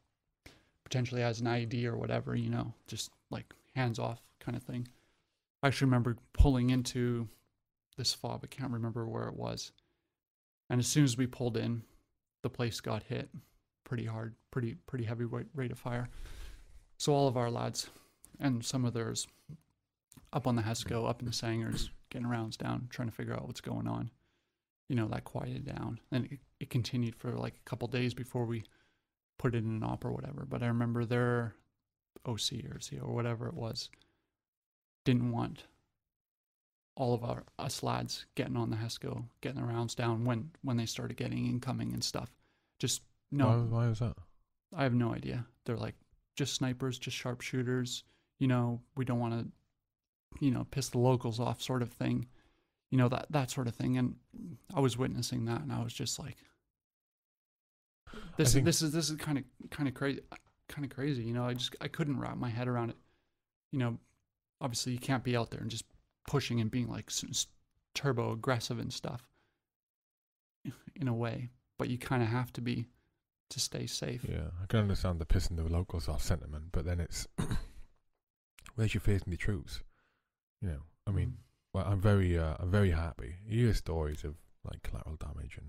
potentially has an IED or whatever, you know, just like hands off kind of thing. I actually remember pulling into this FOB. I can't remember where it was. And as soon as we pulled in, the place got hit pretty hard, pretty heavy rate of fire. So all of our lads and some of theirs up on the HESCO, up in the Sangers, getting rounds down, trying to figure out what's going on. You know, that quieted down. And it continued for like a couple days before we put it in an op or whatever. But I remember their OC or CO or whatever it was didn't want all of us lads getting on the HESCO, getting the rounds down when they started getting incoming and stuff. Just no. Why is that? I have no idea. They're like, just snipers, just sharpshooters. You know, we don't want to, you know, piss the locals off, sort of thing. You know, that sort of thing. And I was witnessing that, and I was just like, this is kind of crazy. You know, I couldn't wrap my head around it. You know, obviously you can't be out there and just pushing and being like turbo aggressive and stuff in a way, but you kind of have to be to stay safe. Yeah, I can understand the pissing the locals off sentiment, but then it's where's your faith in the troops? You know, I mean, well, I'm very happy. You hear stories of like collateral damage and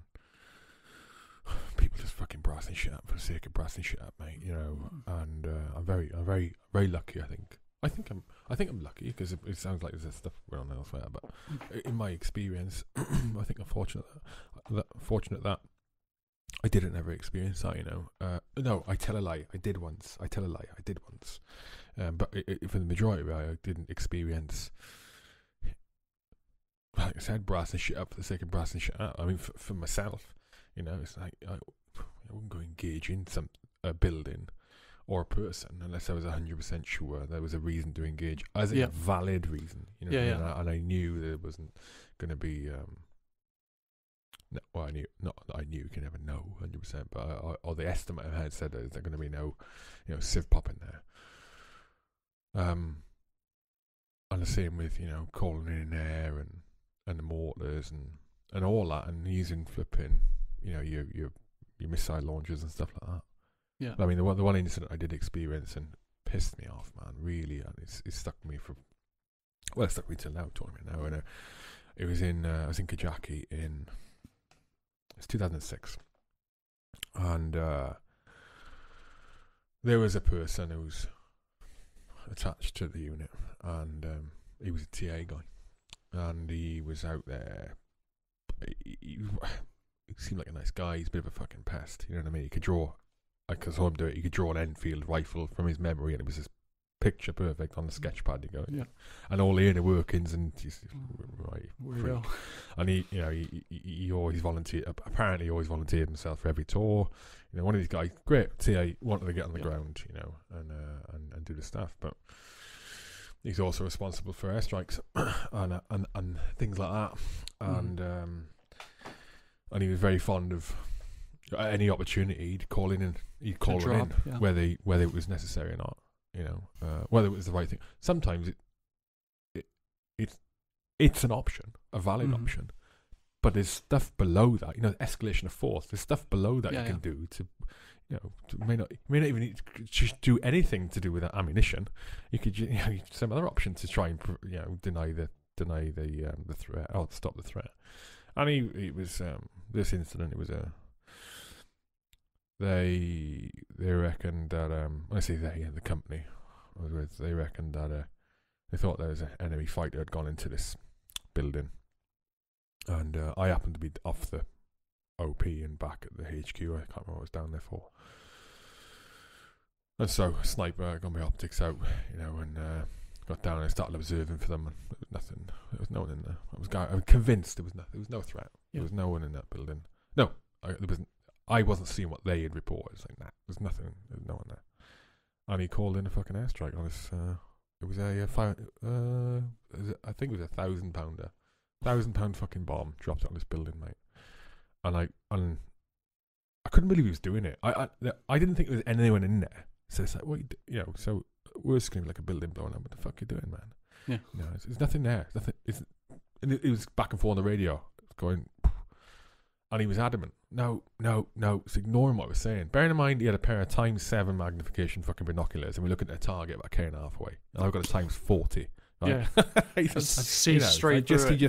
people just fucking brassing shit up for the sake of brassing shit up, mate. You know, and I'm very lucky. I think I'm lucky because it sounds like there's stuff going on elsewhere, but in my experience, I think I'm fortunate that I didn't ever experience that, you know. No, I tell a lie. I did once. But for the majority of it, I didn't experience, like I said, brassing shit up for the sake of brassing shit up. I mean, for myself, you know, it's like I wouldn't go engage in a building or a person unless I was 100% sure there was a reason to engage, as a valid reason, you know. And I knew there wasn't going to be. No, well, I knew, not that I knew, you can never know 100%, but or the estimate I had said there's not going to be no, you know, civ pop in there. And the same with, you know, calling in air and the mortars and all that, and using flipping, you know, your missile launchers and stuff like that. Yeah. But I mean, the one incident I did experience and pissed me off, man, really, and it stuck me for, well, it stuck me till now, tournament now, and it was in, I was in Kajaki in. It's 2006, and there was a person who was attached to the unit, and he was a TA guy, and he was out there. He seemed like a nice guy. He's a bit of a fucking pest, you know what I mean? He could draw, I saw him do it. He could draw an Enfield rifle from his memory, and it was just picture perfect on the sketch pad. You go, yeah, and all the inner workings, and he's right, freak. And he, you know, he always volunteered. Apparently, he always volunteered himself for every tour. You know, one of these guys, great TA, wanted to get on the ground, you know, and do the stuff. But he's also responsible for airstrikes and things like that. And he was very fond of. At any opportunity, he'd call in, yeah, whether it was necessary or not. You know, whether it was the right thing. Sometimes it's an option, a valid option, but there's stuff below that. You know, the escalation of force. There's stuff below that you can do to, you know, may not even need to just do anything to do with that ammunition. You could, you know, some other option to try and, you know, deny the threat or stop the threat. And it was this incident. It was a. They reckoned that when I say the company I was with, they reckoned that they thought there was an enemy fighter had gone into this building, and I happened to be off the OP and back at the HQ. I can't remember what I was down there for, and so a sniper got my optics out, you know, and got down and I started observing for them, and there was nothing. There was no one in there. I was convinced there was nothing. There was no threat. Yeah. There was no one in that building. No, I wasn't seeing what they had reported. It's like, nah, there's nothing. There's no one there. And he called in a fucking airstrike on this. It was I think it was a 1,000-pounder, 1,000-pound fucking bomb dropped on this building, mate. And I couldn't believe he was doing it. I didn't think there was anyone in there. So it's like, what you know, so worse going to be like a building blowing up. What the fuck are you doing, man? Yeah. You know, there's nothing there. Nothing. And it was back and forth on the radio. It was going, and he was adamant. No, no, no. It's ignoring what I was saying. Bearing in mind, he had a pair of ×7 magnification fucking binoculars, and we look at their target about a K and a half away. And I've got a ×40. Right? Yeah. He just sees, you know, straight through it.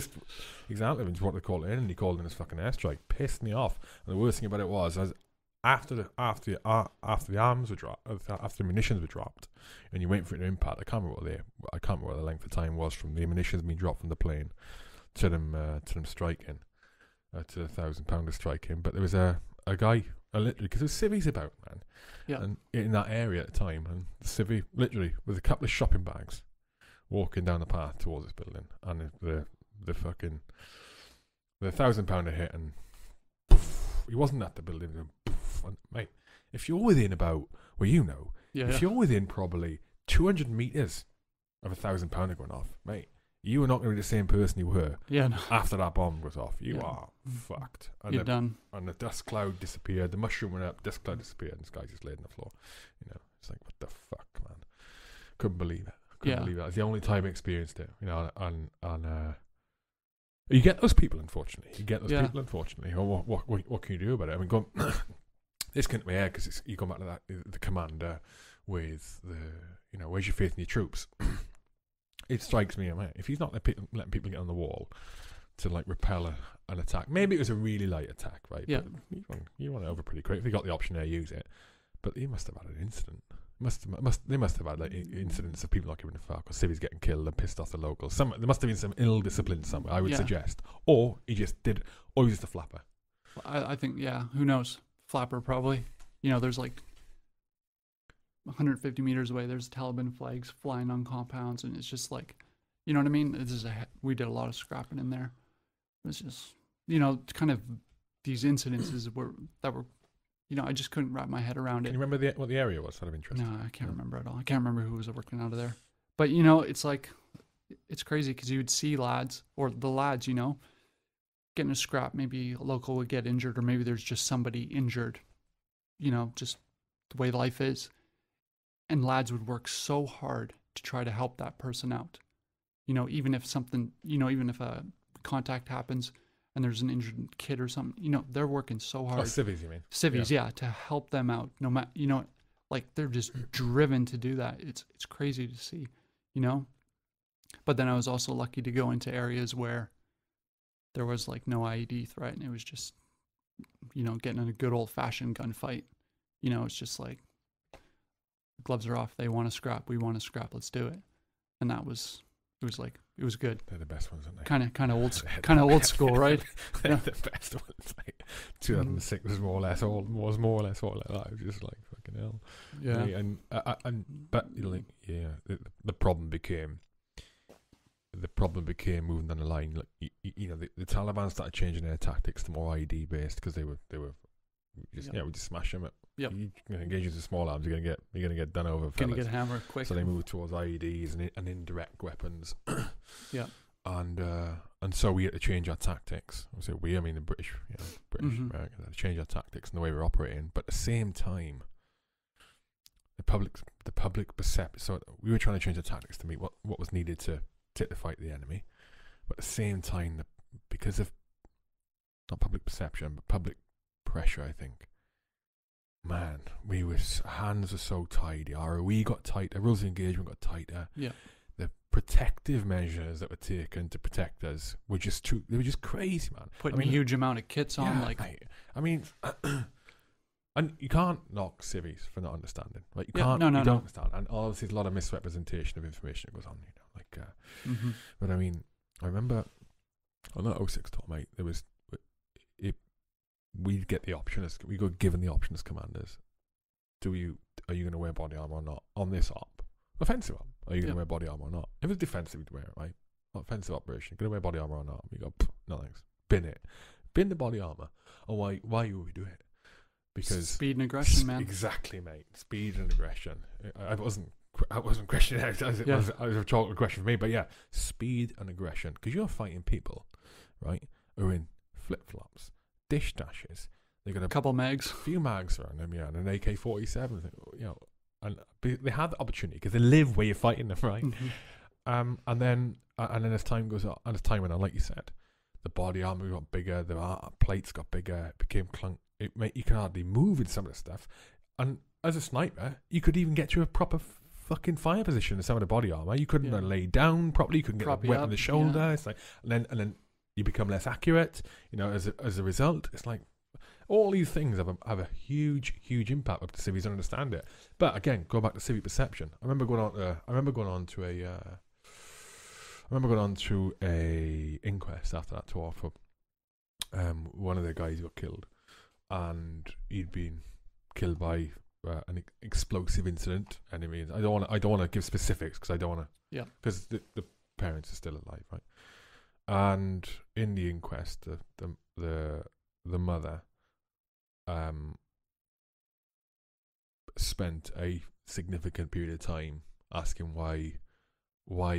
Exactly. He just wanted to call it in, and he called in his fucking airstrike. Pissed me off. And the worst thing about it was after the arms were dropped, after the munitions were dropped, and you wait for it to impact. I can't remember what the length of time was from the munitions being dropped from the plane to them striking. To the 1,000-pounder strike him, but there was a guy, literally, because there's civvies about, man, yeah, and in that area at the time, and the civvy literally with a couple of shopping bags walking down the path towards this building, and the 1,000-pounder hit, and poof, he wasn't at the building, and poof, and, mate, if you're within about, well, you know, yeah, if you're within probably 200 meters of a 1,000-pounder going off, mate, you are not going to be the same person you were after that bomb goes off. You are fucked. And you're done. And the dust cloud disappeared. The mushroom went up, dust cloud disappeared, and this guy just laid on the floor. You know, it's like, what the fuck, man? Couldn't believe it. Couldn't believe it. It's the only time I experienced it. You know, and you get those people, unfortunately. You get those people, unfortunately. Well, what can you do about it? I mean, this can't be air, because you come back to that, the commander with the, you know, where's your faith in your troops? It strikes me, mate, if he's not letting people get on the wall to like repel an attack. Maybe it was a really light attack, right? Yeah. But you run over pretty quick. If they got the option there, use it. But he must have had an incident. They must have had like incidents of people not giving a fuck, or civvies getting killed and pissed off the locals. There must have been some ill discipline somewhere, I would suggest. Or he was just a flapper. I think, yeah, who knows? Flapper, probably. You know, there's like 150 meters away, there's Taliban flags flying on compounds, and it's just like, you know what I mean? We did a lot of scrapping in there. It's just, you know, kind of these incidences that were, you know, I just couldn't wrap my head around it. Can you remember what the area was? Out of interest? No, I can't remember at all. I can't remember who was working out of there. But, you know, it's like, it's crazy, because you would see the lads, you know, getting a scrap. Maybe a local would get injured, or maybe there's just somebody injured, you know, just the way life is. And lads would work so hard to try to help that person out. You know, even if something, you know, even if a contact happens and there's an injured kid or something, you know, they're working so hard. Oh, civvies, you mean? Civvies, yeah, to help them out. No matter, you know, like they're just driven to do that. It's crazy to see, you know. But then I was also lucky to go into areas where there was like no IED threat, and it was just, you know, getting in a good old-fashioned gunfight. You know, it's just like, gloves are off. They want to scrap. We want to scrap. Let's do it. And it was good. They're the best ones, aren't they? Kind of old school, right? They're the best ones. Like 2006 was more or less all that. It was just like fucking hell. Yeah. The problem became moving down the line. Like you know, the Taliban started changing their tactics to more IED based, because they were just we just smash them up. Yep. You're going to engage with small arms, you're going to get done over. Going to get hammered quick. So they move towards IEDs and indirect weapons. Yeah. And so we had to change our tactics. So I mean the British, you know, Americans had to change our tactics and the way we're operating. But at the same time, the public perception. So we were trying to change the tactics to meet what was needed to take the fight the enemy. But at the same time, because of not public perception, but public pressure, I think. Man, hands were so tied. The ROE got tighter. Rules of engagement got tighter. Yeah. The protective measures that were taken to protect us were just too. They were just crazy, man. Putting a huge amount of kits on, like. I mean, and you can't knock civvies for not understanding. Like you don't understand. And obviously, there's a lot of misrepresentation of information that goes on. You know, like. But I mean, I remember on that 06 tour, mate. There was. We'd get the option we got given the option as commanders. Are you going to wear body armor or not on this op? Offensive op. Are you going to wear body armor or not? If it's defensive, you'd wear it, right? Not offensive operation. Going to wear body armor or not? You go, no thanks. Bin it. Bin the body armor. Oh, why you would do it? Because speed and aggression, man. Exactly, mate. Speed and aggression. I wasn't questioning it. It was a rhetorical question for me, but yeah, speed and aggression. Because you're fighting people, right? Who are in flip-flops, dish dashes. They got a couple mags, a few mags around them, yeah, and an AK-47. You know, and they had the opportunity because they live where you're fighting them, right? Mm-hmm. And then as time goes on, and as time went on, like you said, the body armor got bigger, the plates got bigger, it became clunk. You can hardly move in some of the stuff. And as a sniper, you could even get to a proper fucking fire position in some of the body armor. You couldn't lay down properly. You couldn't get a weapon on the shoulder. Yeah. It's like, and then you become less accurate. You know, as a result, it's like all these things have a huge, huge impact up to civvies don't understand it. But again, go back to civvy perception. I remember going on to a inquest after that tour for one of the guys who got killed. And he'd been killed by an explosive incident. And it means I don't want to give specifics because I don't want to. Yeah. Because the parents are still alive, right? And in the inquest, the mother spent a significant period of time asking why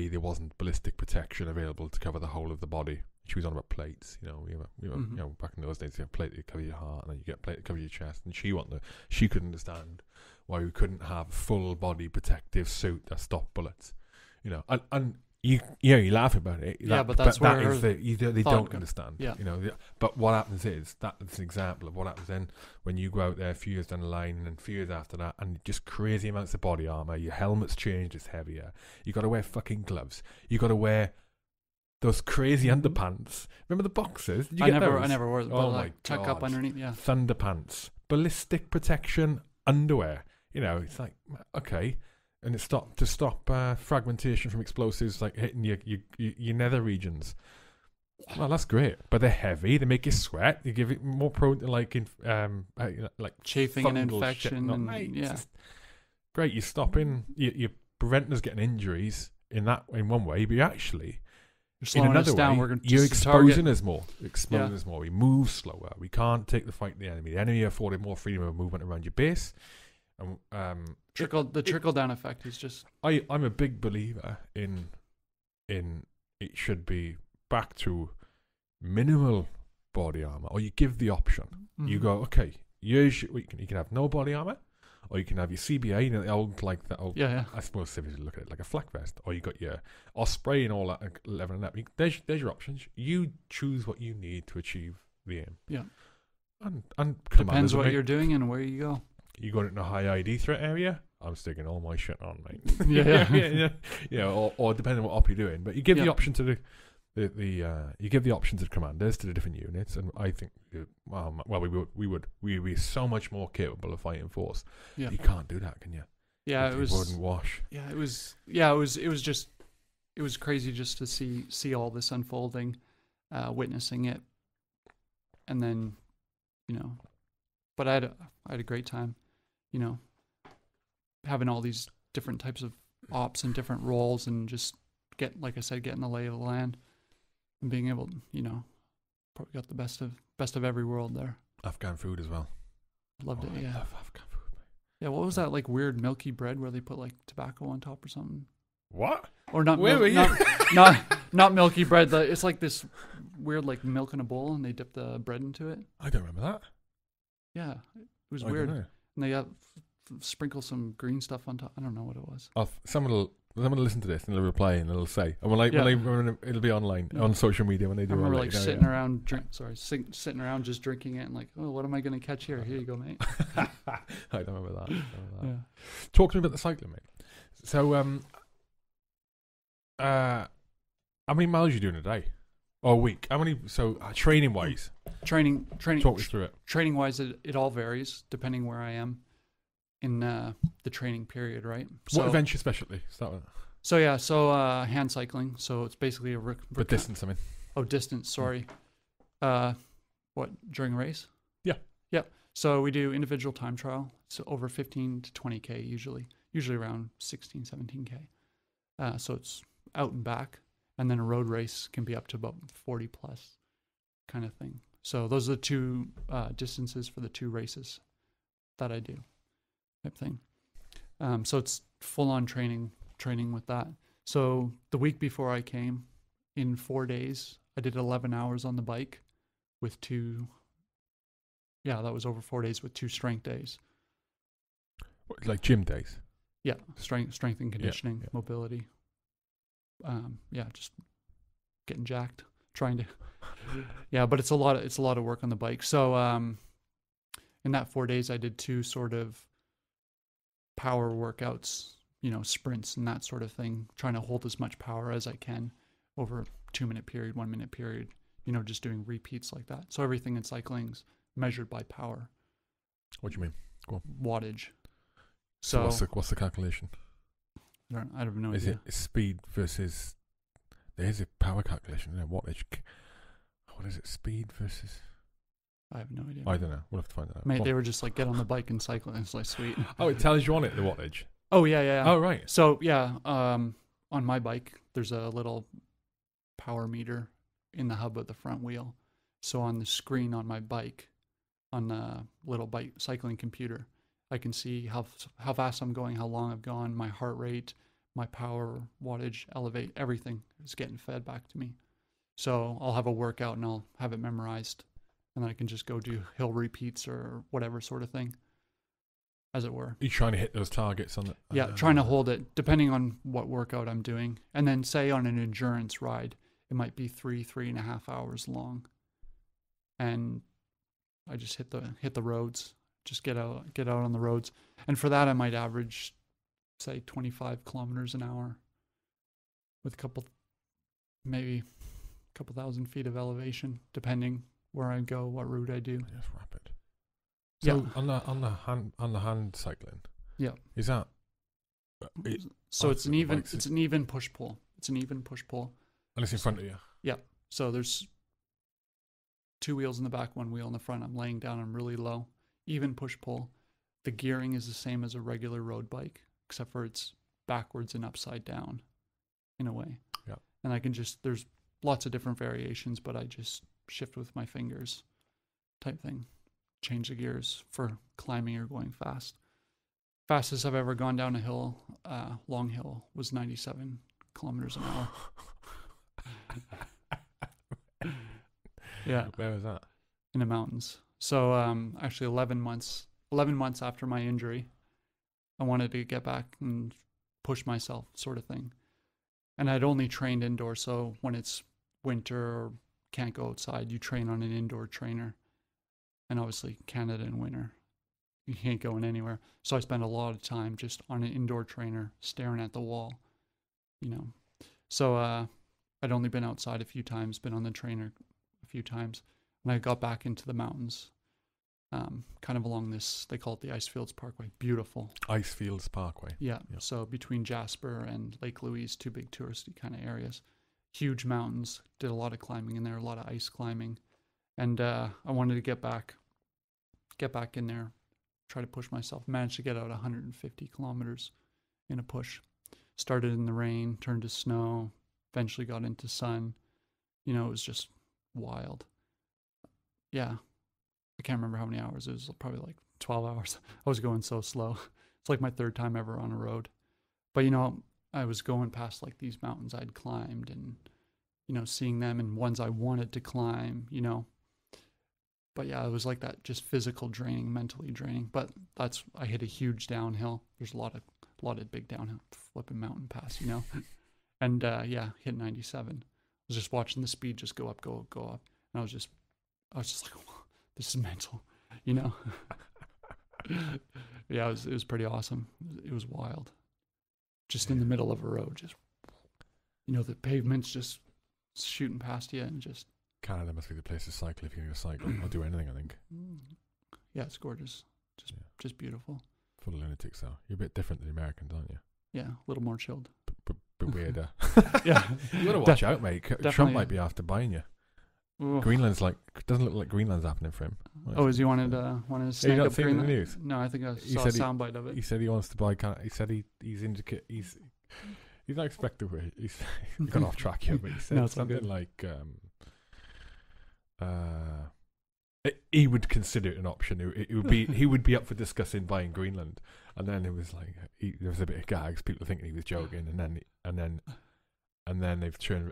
there wasn't ballistic protection available to cover the whole of the body. She was on about plates, you know. You know, back in those days, you had a plate that covered your heart, and then you get a plate that covered your chest. And she couldn't understand why we couldn't have a full body protective suit that stopped bullets, you know. And you laugh about it, yeah. But that's where that is they don't understand, yeah. You know. But what happens is that's an example of what happens then when you go out there a few years down the line, and then a few years after that, and just crazy amounts of body armor. Your helmet's changed; it's heavier. You got to wear fucking gloves. You got to wear those crazy underpants. Remember the boxers? Did you get those? I never wore them. Oh my God. Tuck up underneath, yeah. Thunder pants. Ballistic protection underwear. You know, it's like, okay. And it's to stop fragmentation from explosives like hitting your nether regions. Well, that's great. But they're heavy. They make you sweat. They give it more prone to like chafing and infection. Great. You're stopping. You're preventing us getting injuries in one way, but you actually... In another way, you're exposing us more. Exposing us more. We move slower. We can't take the fight to the enemy. The enemy afforded more freedom of movement around your base. And, the trickle down effect is just. I'm a big believer in it should be back to minimal body armor, or you give the option. Mm-hmm. You go, okay, you can have no body armor. Or you can have your CBA, you know, the old. Yeah. I suppose civvies look at it like a flak vest. Or you got your Osprey and all that, leveling up. There's your options. You choose what you need to achieve the aim. Yeah. And depends what you're doing and where you go. You got it in a high ID threat area. I'm sticking all my shit on, mate. Yeah. Yeah. Or depending on what op you're doing, but you give the option to the option to the commanders, to the different units, and I think we'd be so much more capable of fighting force. Yeah. You can't do that, can you? Yeah, it was crazy just to see all this unfolding, witnessing it, and then, you know, but I had a great time, you know, having all these different types of ops and different roles, and just getting the lay of the land. And being able to, you know, probably got the best of every world there. Afghan food as well. Loved it, yeah. I love Afghan food, mate. Yeah, what was that like weird milky bread where they put like tobacco on top or something? What? Or not? Where were you? Not milky bread. It's like this weird like milk in a bowl, and they dip the bread into it. I don't remember that. Yeah, it was weird. And they got sprinkle some green stuff on top. I don't know what it was. I'm gonna listen to this and they'll reply and they'll say, and when it'll be online on social media when they do. I remember like sitting around just drinking it and like, oh, what am I gonna catch here? Here you go, mate. I don't remember that. Talk to me about the cycling, mate. So, how many miles are you doing a day or a week? How many? So training wise, training. Talk us through it. Training wise, it all varies depending where I am in the training period, right? So, what adventure specialty? Start with that. So hand cycling. So it's basically a but distance. I mean. Oh, distance. Sorry. What during a race? Yeah. Yep. So we do individual time trial. So over 15 to 20k usually around 16, 17k. So it's out and back, and then a road race can be up to about 40 plus kind of thing. So those are the two distances for the two races that I do, type thing. So it's full-on training with that. So the week before I came, in 4 days, I did 11 hours on the bike with two, yeah, that was over 4 days with two strength days. Like gym days? Yeah, strength and conditioning, yeah, yeah. Mobility. Yeah, just getting jacked, trying to, yeah, but it's a lot of work on the bike. So in that 4 days, I did two sort of power workouts, you know, sprints and that sort of thing, trying to hold as much power as I can over a 2-minute period, 1-minute period, you know, just doing repeats like that. So everything in cycling's measured by power. What do you mean? Go on. Wattage. So what's the calculation? I don't know. Is it speed versus? There is a power calculation. You know, wattage. What is it? Speed versus? I have no idea. I don't know. We'll have to find that out. Mate, they were just like, get on the bike and cycle. And it's like, sweet. Oh, it tells you on it the wattage. Oh yeah, yeah. Oh right. So yeah, on my bike, there's a little power meter in the hub of the front wheel. So on the screen on my bike, on the little bike cycling computer, I can see how fast I'm going, how long I've gone, my heart rate, my power, wattage, elevate, everything is getting fed back to me. So I'll have a workout and I'll have it memorized, and then I can just go do hill repeats or whatever sort of thing, as it were. You're trying to hit those targets on it. Yeah, trying to hold it, depending on what workout I'm doing. And then say on an endurance ride, it might be three and a half hours long. And I just hit the roads. Just get out on the roads, and for that I might average, say, 25 kilometers an hour, with maybe a couple thousand feet of elevation, depending where I go, what route I do. That's rapid. So yeah. on the hand cycling. Yeah. Is that? So it's an even push pull. It's an even push pull. And it's in front of you. Yeah. So there's two wheels in the back, one wheel in the front. I'm laying down. I'm really low. Even push-pull, the gearing is the same as a regular road bike, except for it's backwards and upside down, in a way. Yeah. And I can just, there's lots of different variations, but I just shift with my fingers, type thing. Change the gears for climbing or going fast. Fastest I've ever gone down a hill, long hill, was 97 kilometers an hour. Yeah. Where was that? In the mountains. So actually 11 months after my injury, I wanted to get back and push myself, sort of thing. And I'd only trained indoor, so when it's winter or can't go outside, you train on an indoor trainer. And obviously Canada in winter, you can't go in anywhere. So I spent a lot of time just on an indoor trainer, staring at the wall, you know. So I'd only been outside a few times, been on the trainer a few times. And I got back into the mountains, kind of along this, they call it the Icefields Parkway. Beautiful. Icefields Parkway. Yeah. Yep. So between Jasper and Lake Louise, two big touristy kind of areas. Huge mountains. Did a lot of climbing in there, a lot of ice climbing. And I wanted to get back in there, try to push myself. Managed to get out 150 kilometers in a push. Started in the rain, turned to snow, eventually got into sun. You know, it was just wild. Yeah, I can't remember how many hours. It was probably like 12 hours. I was going so slow. It's like my third time ever on a road. But, you know, I was going past like these mountains I'd climbed and, you know, seeing them and ones I wanted to climb, you know. But yeah, it was like that, just physical draining, mentally draining. But that's, I hit a huge downhill. There's a lot of big downhill, flipping mountain pass, you know. And yeah, hit 97. I was just watching the speed just go up, go up, go up. And I was just like, oh, this is mental, you know? Yeah, it was pretty awesome. It was wild. Just in the middle of a road, just, you know, the pavement's just shooting past you and just... Canada must be the place to cycle if you're going to cycle. I'll do anything, I think. Yeah, it's gorgeous. Just beautiful. Full of lunatics, though. You're a bit different than the Americans, aren't you? Yeah, a little more chilled. But weirder. Yeah. You got to watch out, mate. Trump might be after buying you. Ooh. Greenland's like, doesn't look like Greenland's happening for him. Oh, is he wanted to snag up Greenland? The news? No, I think I saw a soundbite of it. He said he wants to buy. He said he, he's indicate. He's He's not expected. He's gone off track here, but he said something like, he would consider it an option. It would be he would be up for discussing buying Greenland. And then it was like there was a bit of gags, people thinking he was joking, and then they've turned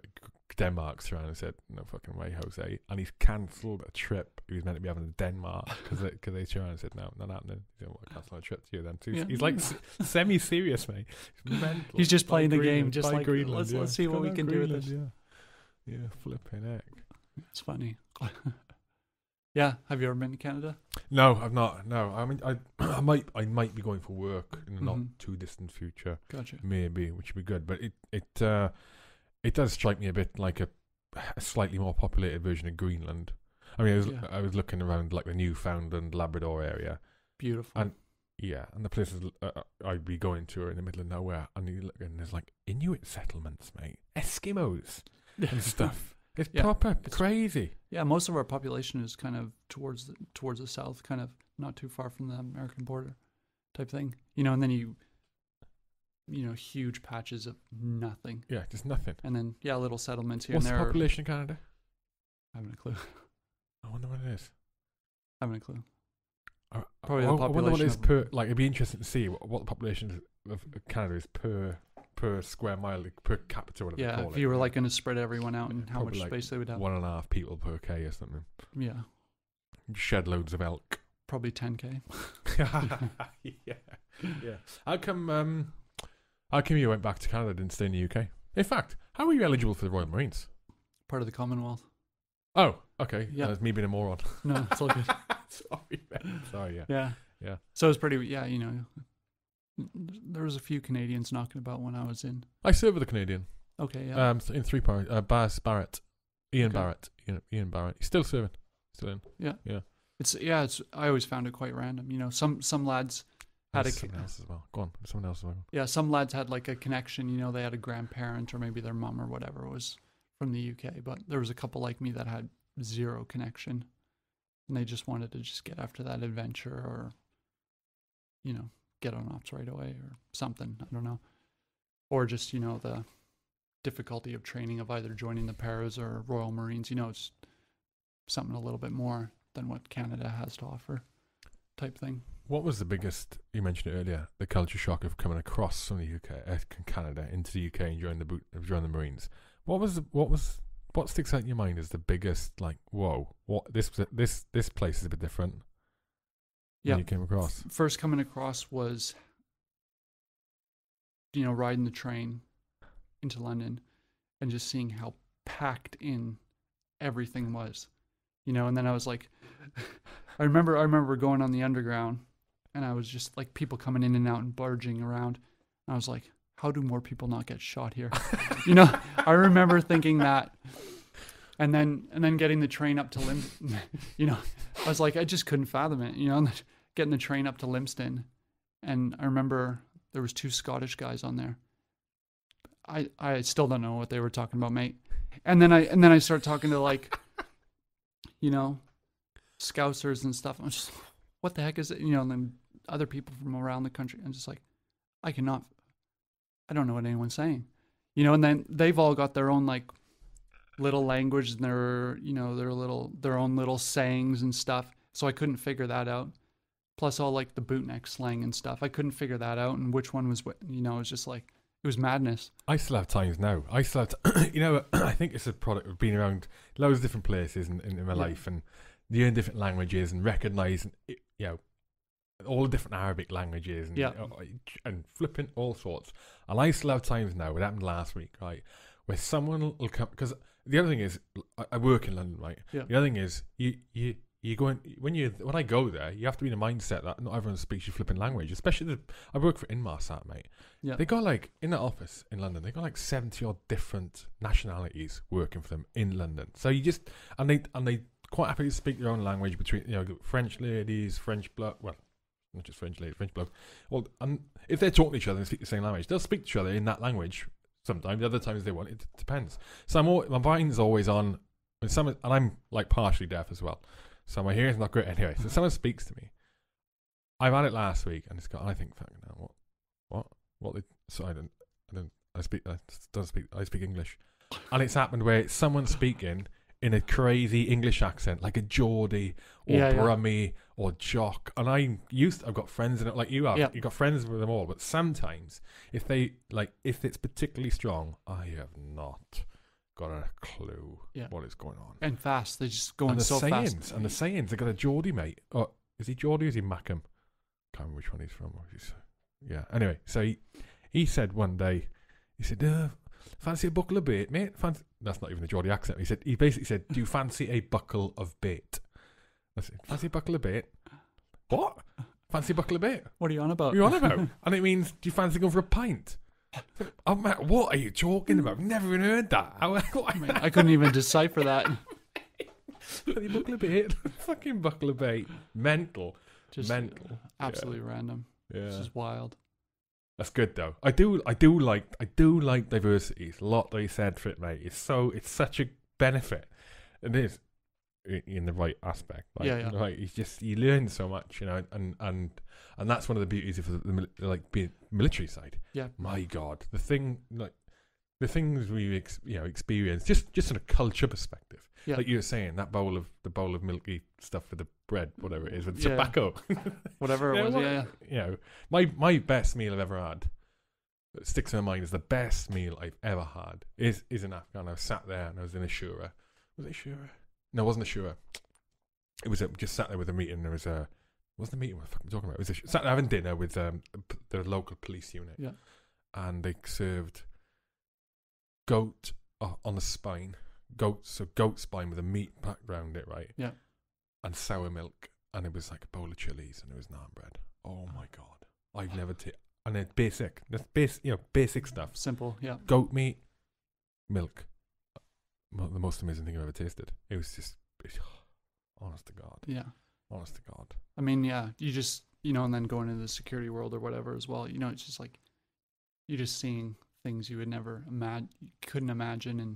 Denmark's around and said, "No fucking way, Jose!" And he's cancelled a trip he was meant to be having to Denmark because they turned around and said, "No, not happening. You don't want to cancel a trip to you then." So he's like semi-serious, mate. He's just playing the game, just like Greenland. Let's see what we can do with this. Yeah, flipping heck. It's funny. Yeah, have you ever been to Canada? No, I've not. No, I mean, I might be going for work in the not too distant future. Gotcha. Maybe, which would be good. But it does strike me a bit like a slightly more populated version of Greenland. I mean, I was looking around like the Newfoundland, Labrador area. Beautiful. And yeah, and the places I'd be going to are in the middle of nowhere, and you look and there's like Inuit settlements, mate, Eskimos and stuff. It's proper crazy. Yeah, most of our population is kind of towards the south, kind of not too far from the American border, type thing. You know, and then you know, huge patches of nothing. Yeah, just nothing. And then little settlements here and there. What's the population in Canada? I haven't a clue. I wonder what it is. I haven't a clue. Probably the population. I wonder what it is per. Like, it'd be interesting to see what the population of Canada is per square mile, like per capita, whatever they call it. If you were like going to spread everyone out and how much like space they would have. 1.5 people per K or something. Yeah. Shed loads of elk. Probably 10K. Yeah. How come you went back to Canada, didn't stay in the UK? In fact, how are you eligible for the Royal Marines? Part of the Commonwealth. Oh, okay. Yeah. That's me being a moron. No, it's all good. Sorry, man. Sorry, Yeah. So it was pretty, you know. There was a few Canadians knocking about when I was in. I served with a Canadian. Okay, yeah. In 3 points. Baz Barrett. Ian Barrett. Ian Barrett. He's still serving. Still in. Yeah. It's I always found it quite random. You know, some lads had someone else as well. Go on. Someone else as well. Yeah, some lads had like a connection, you know, they had a grandparent or maybe their mum or whatever was from the UK, but there was a couple like me that had zero connection and they just wanted to just get after that adventure or, you know, get on ops right away or something. I don't know. Or just, you know, the difficulty of training of either joining the Paras or Royal Marines. You know, it's something a little bit more than what Canada has to offer type thing. What was the biggest, you mentioned it earlier, the culture shock of coming across from the UK, Canada into the UK and joining the Marines? What sticks out in your mind as the biggest, like, whoa, what this place is a bit different? Yeah, you came across. First coming across was, you know, riding the train into London and just seeing how packed in everything was, you know. And then I was like, I remember going on the underground, and I was just like people coming in and out and barging around. And I was like, how do more people not get shot here? You know, I remember thinking that. And then getting the train up to Limston, you know, I was like, I just couldn't fathom it, you know, getting the train up to Limston. And I remember there was 2 Scottish guys on there. I still don't know what they were talking about, mate. And then I start talking to, like, you know, Scousers and stuff. I'm just, what the heck is it? You know, and then other people from around the country. I'm just like, I don't know what anyone's saying, you know. And then they've all got their own, like, little language and their own little sayings and stuff. So I couldn't figure that out. Plus all like the bootneck slang and stuff. I couldn't figure that out and which one was what, you know. It was just like, it was madness. I still have times now. I still have, you know, I think it's a product of being around loads of different places in my life and learning different languages and recognizing, you know, all the different Arabic languages and flipping all sorts. And I still have times now, it happened last week, right, where someone will come, because the other thing is, I work in London, right? Yeah. The other thing is, when I go there, you have to be in a mindset that not everyone speaks your flipping language. Especially, I work for Inmarsat, mate. Yeah. They got like, in the office in London, they got like 70-odd different nationalities working for them in London. So you just, and they quite happily speak their own language between, you know, French ladies, French bloke, well, not just French ladies, French bloke. Well, and if they're talking to each other and speak the same language, they'll speak to each other in that language. Sometimes, the other times they want. It depends. So my mind's always on. And I'm like partially deaf as well, so my hearing's not great. Anyway, so someone speaks to me. I've had it last week, and I think, fuck, no, what? So I didn't. I I speak English. And it's happened where it's someone speaking in a crazy English accent, like a Geordie or Brummie or Jock. And I've got friends in it, like you have. Yeah. You've got friends with them all. But sometimes, if it's particularly strong, I have not got a clue what is going on. And fast, they're just going so fast. And the sayings, they got a Geordie mate. Oh, is he Geordie or is he Mackham? I can't remember which one he's from. Yeah. Anyway, so he said one day, he said, fancy a buckle of bait, mate? Fancy... That's not even a Geordie accent. He basically said, do you fancy a buckle of bait? I said, fancy a buckle of bait? What? Fancy a buckle of bait? What are you on about? What are you on about? And it means, do you fancy going for a pint? Oh, Matt, what are you talking about? I've never even heard that. I couldn't even decipher that. Fancy buckle of bait? Fucking buckle of bait. Mental. Just mental. Absolutely random. Yeah. It's just wild. That's good though. I do like diversity. It's a lot that you said for it, mate. It's such a benefit. It is in the right aspect. Like, right. It's just you learn so much, and that's one of the beauties of the military side. Yeah. My God, the things we experience just in a culture perspective. Yeah. Like you were saying, that bowl of milky stuff with the bread, whatever it is, with the tobacco, whatever it was. Yeah. My best meal I've ever had, that sticks in my mind, is the best meal I've ever had is in Afghan. I was sat there and I was in Ashura. Was it Ashura? No, it wasn't Ashura. It was just sat there with a meeting. There was a what's the meeting? What the fuck am I talking about? It was sat there having dinner with the local police unit. Yeah, and they served goat on the spine, goat spine with a meat packed round it, right? Yeah, and sour milk, and it was like a bowl of chilies, and it was naan bread. Oh my God, I've never and it's basic. That's basic stuff. Simple, yeah. Goat meat, milk. The most amazing thing I've ever tasted. It was just, honest to God. Yeah. Honest to God. I mean, yeah, you just and then going into the security world or whatever as well. It's just like you're just seeing things you would never imagine, couldn't imagine, and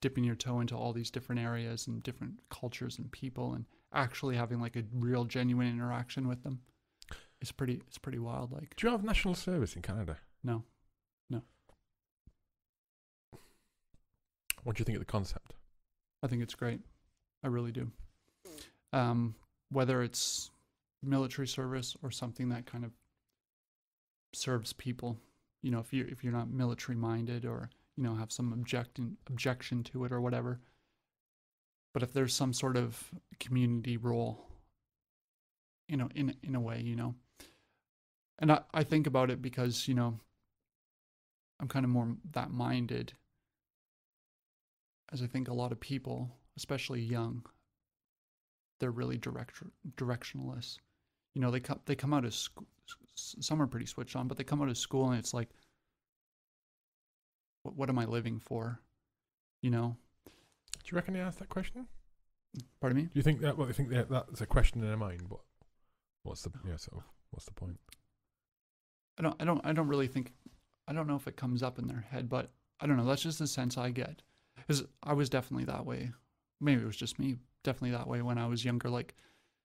dipping your toe into all these different areas and different cultures and people, and actually having like a real genuine interaction with them. It's pretty wild. Like, do you have national service in Canada? No. What do you think of the concept? I think it's great. I really do. Whether it's military service or something that kind of serves people. If you're not military minded or have some objection to it or whatever, but if there's some sort of community role, in a way, and I think about it because I'm kind of more that minded, as I think a lot of people, especially young, they're really directionless. They come out of school. Some are pretty switched on, but they come out of school and it's like, what am I living for? Do you reckon they asked that question? Pardon me? Do you think that? Well, I think that's a question in their mind. But what's the point? I don't really think. I don't know if it comes up in their head, but I don't know. That's just the sense I get. Because I was definitely that way. Maybe it was just me. Definitely that way when I was younger, like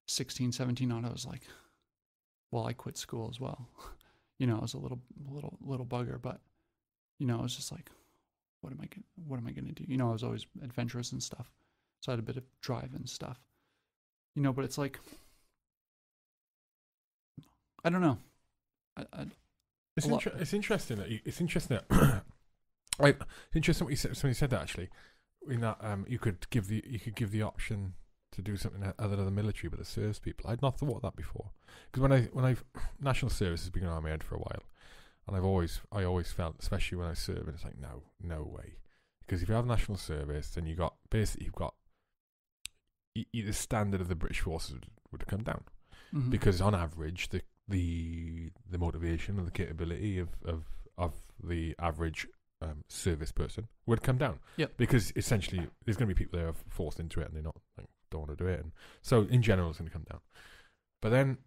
16, 17. I was like, well, I quit school as well. I was a little bugger, but. I was just like, what am I going to do? I was always adventurous and stuff. So I had a bit of drive and stuff, but it's like, I don't know. It's interesting that it's interesting what you said. Somebody said that actually, in that, you could give the option to do something other than the military, but that serves people. I'd not thought of that before. Because when I've national service has been on my head for a while. And I always felt, especially when I serve, and it's like, no way. Because if you have national service, then the standard of the British forces would come down. Mm-hmm. Because on average, the motivation and the capability of the average service person would come down. Yeah. Because essentially, there's going to be people that are forced into it and they're not, don't want to do it. And so in general, it's going to come down. But then,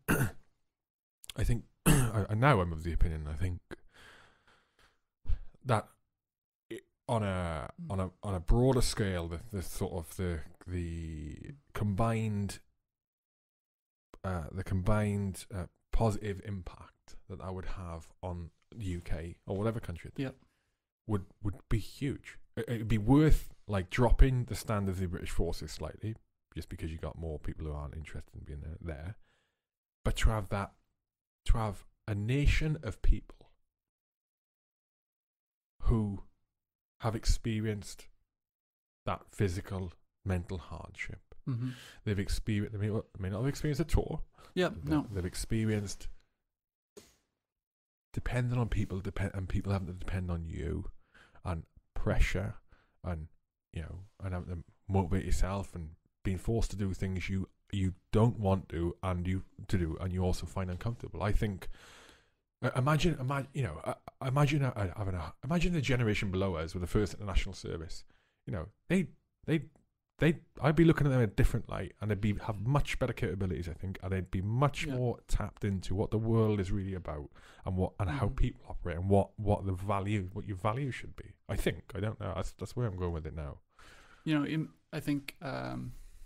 I think. And now I'm of the opinion, I think, that on a broader scale, the combined positive impact that I would have on UK or whatever country it is, would be huge. It'd be worth like dropping the standards of the British forces slightly, just because you got more people who aren't interested in being there. But to have that, to have a nation of people who have experienced that physical, mental hardship. Mm-hmm. They've experienced, they may not have experienced a tour. Yeah, no. They've experienced depending on people, and people having to depend on you, and pressure, and, you know, and having to motivate yourself, and being forced to do things you don't want to, and you also find uncomfortable. I think, imagine the generation below us with the first international service. You know, I'd be looking at them in a different light, and they'd have much better capabilities, I think, and they'd be much more tapped into what the world is really about, and how people operate, and what your value should be. I think, I don't know. That's where I'm going with it now. You know, I think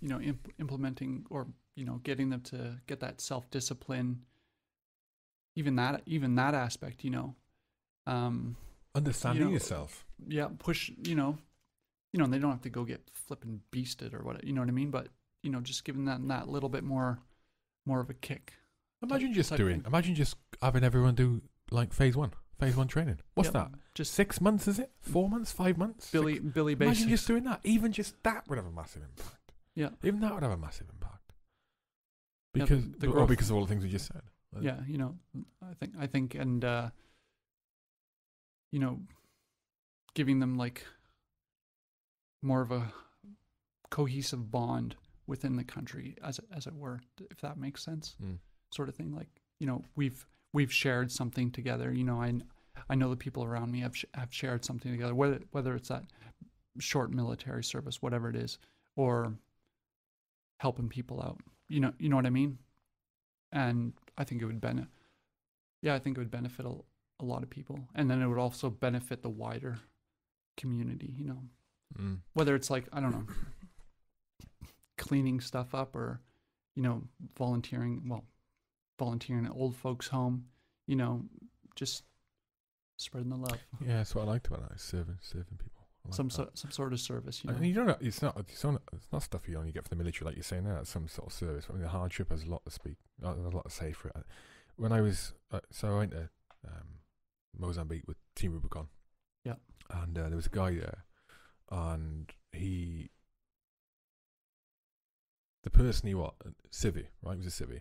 you know, implementing, or you know, getting them to get that self-discipline, even that aspect, you know, understanding yourself. Yeah, push, you know. You know, and they don't have to go get flipping beasted or what, you know what I mean? But, you know, just giving them that little bit more of a kick. Imagine just having everyone do like phase one training. What's that? Just 6 months, is it? 4 months, 5 months? Billy Basics. Imagine just doing that. Even just that would have a massive impact. Yeah. Even that would have a massive impact. Because, because of all the things we just said. Yeah, you know, I think, and, you know, giving them like more of a cohesive bond within the country, as it were, if that makes sense, sort of thing. Like, you know, we've shared something together. You know, I know the people around me have shared something together. Whether it's that short military service, whatever it is, or helping people out. You know what I mean. And I think it would benefit. Yeah, I think it would benefit a lot of people, and then it would also benefit the wider community. You know. Mm. Whether it's like, I don't know, cleaning stuff up, or, you know, volunteering at old folks' home, you know, just spreading the love. Yeah, that's what I liked about that, serving people. Like some sort of service, you know. I mean, it's not stuff you only get from the military, like you're saying there. It's some sort of service. I mean, the hardship has a lot to say for it. When I was, so I went to Mozambique with Team Rubicon. Yeah. And there was a guy there. And civvy, right? He was a civvy.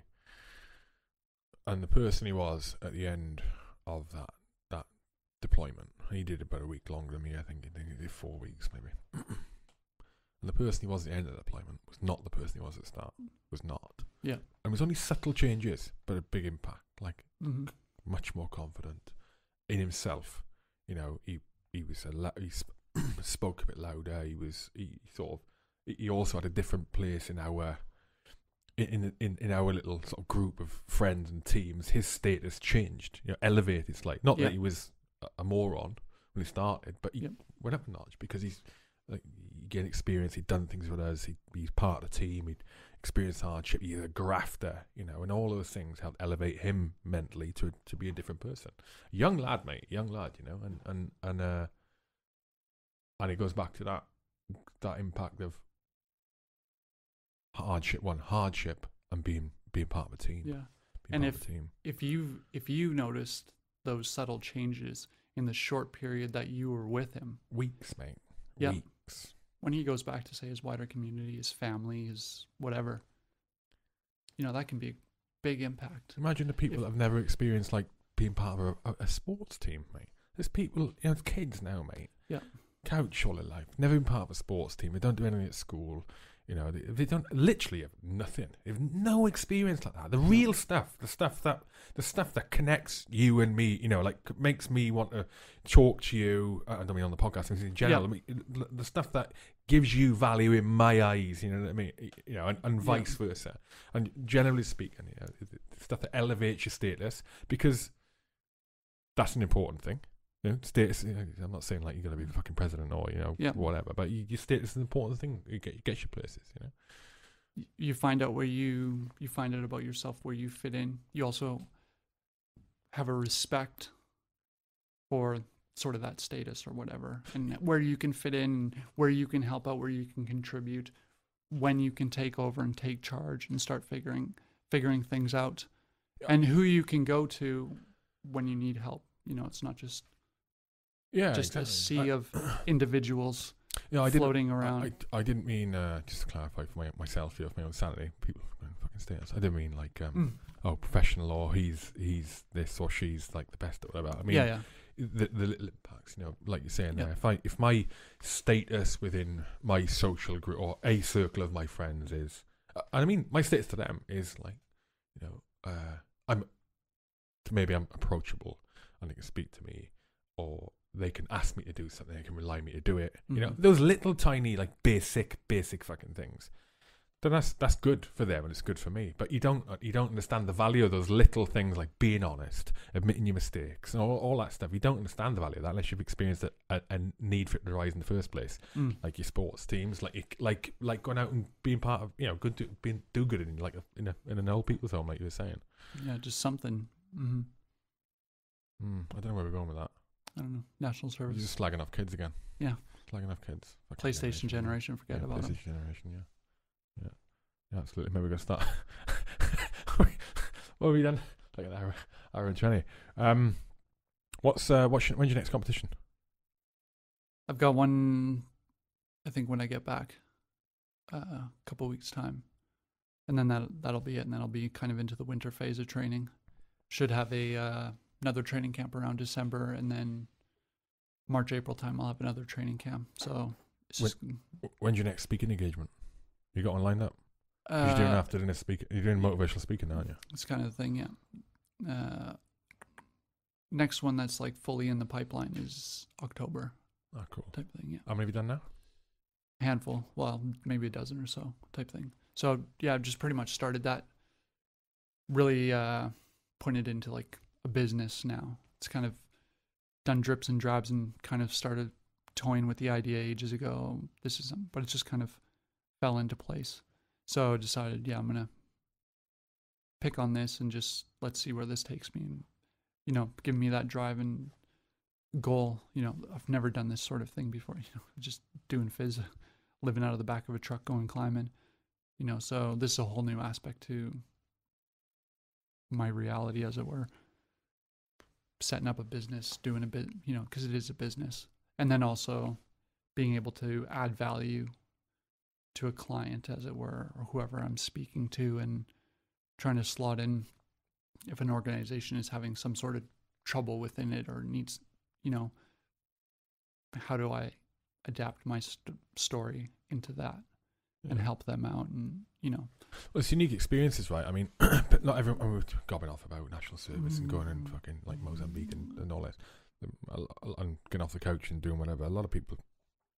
And the person he was at the end of that deployment, he did about a week longer than me, I think. He did 4 weeks, maybe. And the person he was at the end of the deployment was not the person he was at the start. Was not. Yeah. And it was only subtle changes, but a big impact. Like, much more confident in himself. You know, he was spoke a bit louder. He also had a different place in our our little sort of group of friends and teams. His status changed, you know, elevated. It's like, not that he was a moron when he started, but he went up a notch because he's like, he gained experience. He'd done things with us. He's part of the team. He'd experienced hardship. He's a grafter, you know, and all those things helped elevate him mentally to be a different person. Young lad, mate, young lad, you know, and it goes back to that impact of hardship, and being part of a team. Yeah, and if you noticed those subtle changes in the short period that you were with him, weeks, mate, weeks. When he goes back to, say, his wider community, his family, his whatever, you know, that can be a big impact. Imagine the people that have never experienced like being part of a sports team, mate. There's people, you know, kids now, mate. Yeah. Couch all their life, never been part of a sports team. They don't do anything at school, you know. They don't literally have nothing. They have no experience like that. The real stuff, the stuff that connects you and me, you know, like makes me want to talk to you. I don't mean on the podcast, in general. I mean, the stuff that gives you value in my eyes, you know what I mean, you know, and vice versa. And generally speaking, you know, the stuff that elevates your status, because that's an important thing. You know, status. You know, I'm not saying like you're gonna be the fucking president or, you know, whatever, but your status is an important thing. You get your places. You know, you find out where you find out about yourself, where you fit in. You also have a respect for sort of that status or whatever, and where you can fit in, where you can help out, where you can contribute, when you can take over and take charge and start figuring things out, and who you can go to when you need help. You know, it's not just a sea of individuals floating around. I didn't mean, just to clarify for myself, for my own sanity, people with fucking status, I didn't mean like, oh, professional, or he's this or she's like the best or whatever. I mean, the little impacts, you know, like you're saying there. If my status within my social group or a circle of my friends is, and I mean my status to them is like, you know, maybe I'm approachable and they can speak to me, or they can ask me to do something, they can rely on me to do it. You know, those little tiny like basic fucking things. Then that's good for them and it's good for me. But you don't understand the value of those little things, like being honest, admitting your mistakes, and all that stuff. You don't understand the value of that unless you've experienced a need for it to rise in the first place. Like your sports teams, like going out and being part of, you know, being do good in like in an old people's home, like you were saying. Yeah, just something. I don't know where we're going with that. I don't know. National service. You're just slagging off kids again. Yeah. Slagging off kids. Fucking PlayStation generation. Forget about it. PlayStation generation. Yeah. Yeah, absolutely. Maybe we're going to start. What have we done? Like an hour and 20. When's your next competition? I've got one, I think, when I get back, a couple of weeks' time. And then that'll be it. And then I'll be kind of into the winter phase of training. Should have another training camp around December. And then March, April time, I'll have another training camp. So it's when's your next speaking engagement? You got one lined up? You're doing after dinner speaking. You're doing motivational speaking now, aren't you? That's kind of the thing, yeah. Next one that's like fully in the pipeline is October. Oh, cool. Type thing, yeah. How many have you done now? A handful. Well, maybe a dozen or so, type thing. So yeah, I've just pretty much started that. Really pointed into like a business now. It's kind of done drips and drabs and kind of started toying with the idea ages ago. But it's just kind of fell into place. So I decided, I'm going to pick on this and just let's see where this takes me, and, you know, give me that drive and goal. You know, I've never done this sort of thing before, you know, just doing phys, living out of the back of a truck, going climbing, you know, so this is a whole new aspect to my reality, as it were, setting up a business, doing a bit, you know, because it is a business, and then also being able to add value to a client, as it were, or whoever I'm speaking to, and trying to slot in if an organization is having some sort of trouble within it or needs, you know, how do I adapt my story into that and help them out? And, you know, well, it's unique experiences, right? I mean, but not everyone, we're gobbing off about national service and going and fucking like Mozambique and all that, and getting off the couch and doing whatever. A lot of people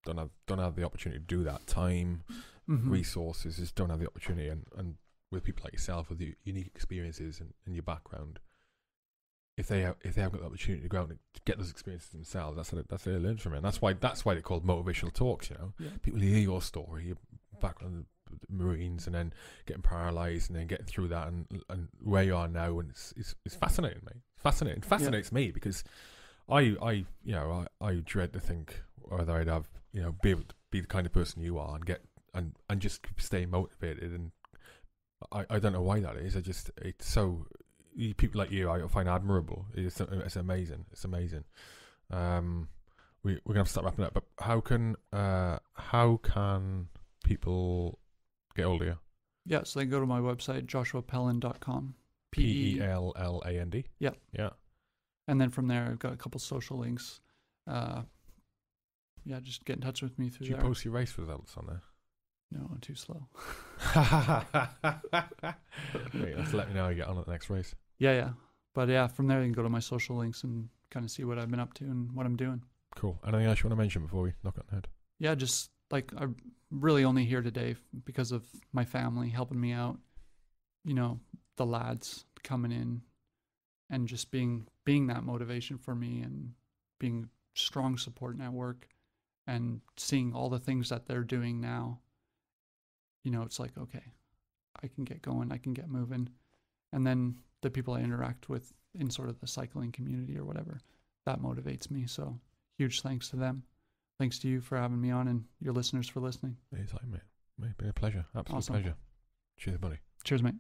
don't have the opportunity to do that. Time, resources, just don't have the opportunity. And with people like yourself, with your unique experiences and your background, if they haven't got the opportunity to go out and get those experiences themselves, that's how they learn from it. And that's why they're called motivational talks. You know, people hear your story, your background, the Marines, and then getting paralysed, and then getting through that, and where you are now. And it's fascinating, mate. Fascinating. It fascinates me, because I dread to think whether I'd have, you know, be able to be the kind of person you are and get and just stay motivated. And I don't know why that is. It's so, people like you I find admirable. It's amazing. It's amazing. We're gonna have to start wrapping up. But how can people get hold of you? Yeah, so they can go to my website, joshuapelland.com. Pelland. Yeah. Yeah. And then from there, I've got a couple social links. Yeah, just get in touch with me through there. Do you post your race results on there? No, I'm too slow. Wait, let's let me know how you get on at the next race. Yeah. But yeah, from there you can go to my social links and kind of see what I've been up to and what I'm doing. Cool. Anything else you want to mention before we knock on the head? Yeah, just like I'm really only here today because of my family helping me out. You know, the lads coming in and just being that motivation for me and being strong support network. And seeing all the things that they're doing now, you know, it's like, okay, I can get going, I can get moving. And then the people I interact with in sort of the cycling community or whatever, that motivates me. So huge thanks to them. Thanks to you for having me on and your listeners for listening. Anytime, mate. It's been a pleasure. Absolute awesome. Pleasure. Cheers, buddy. Cheers, mate.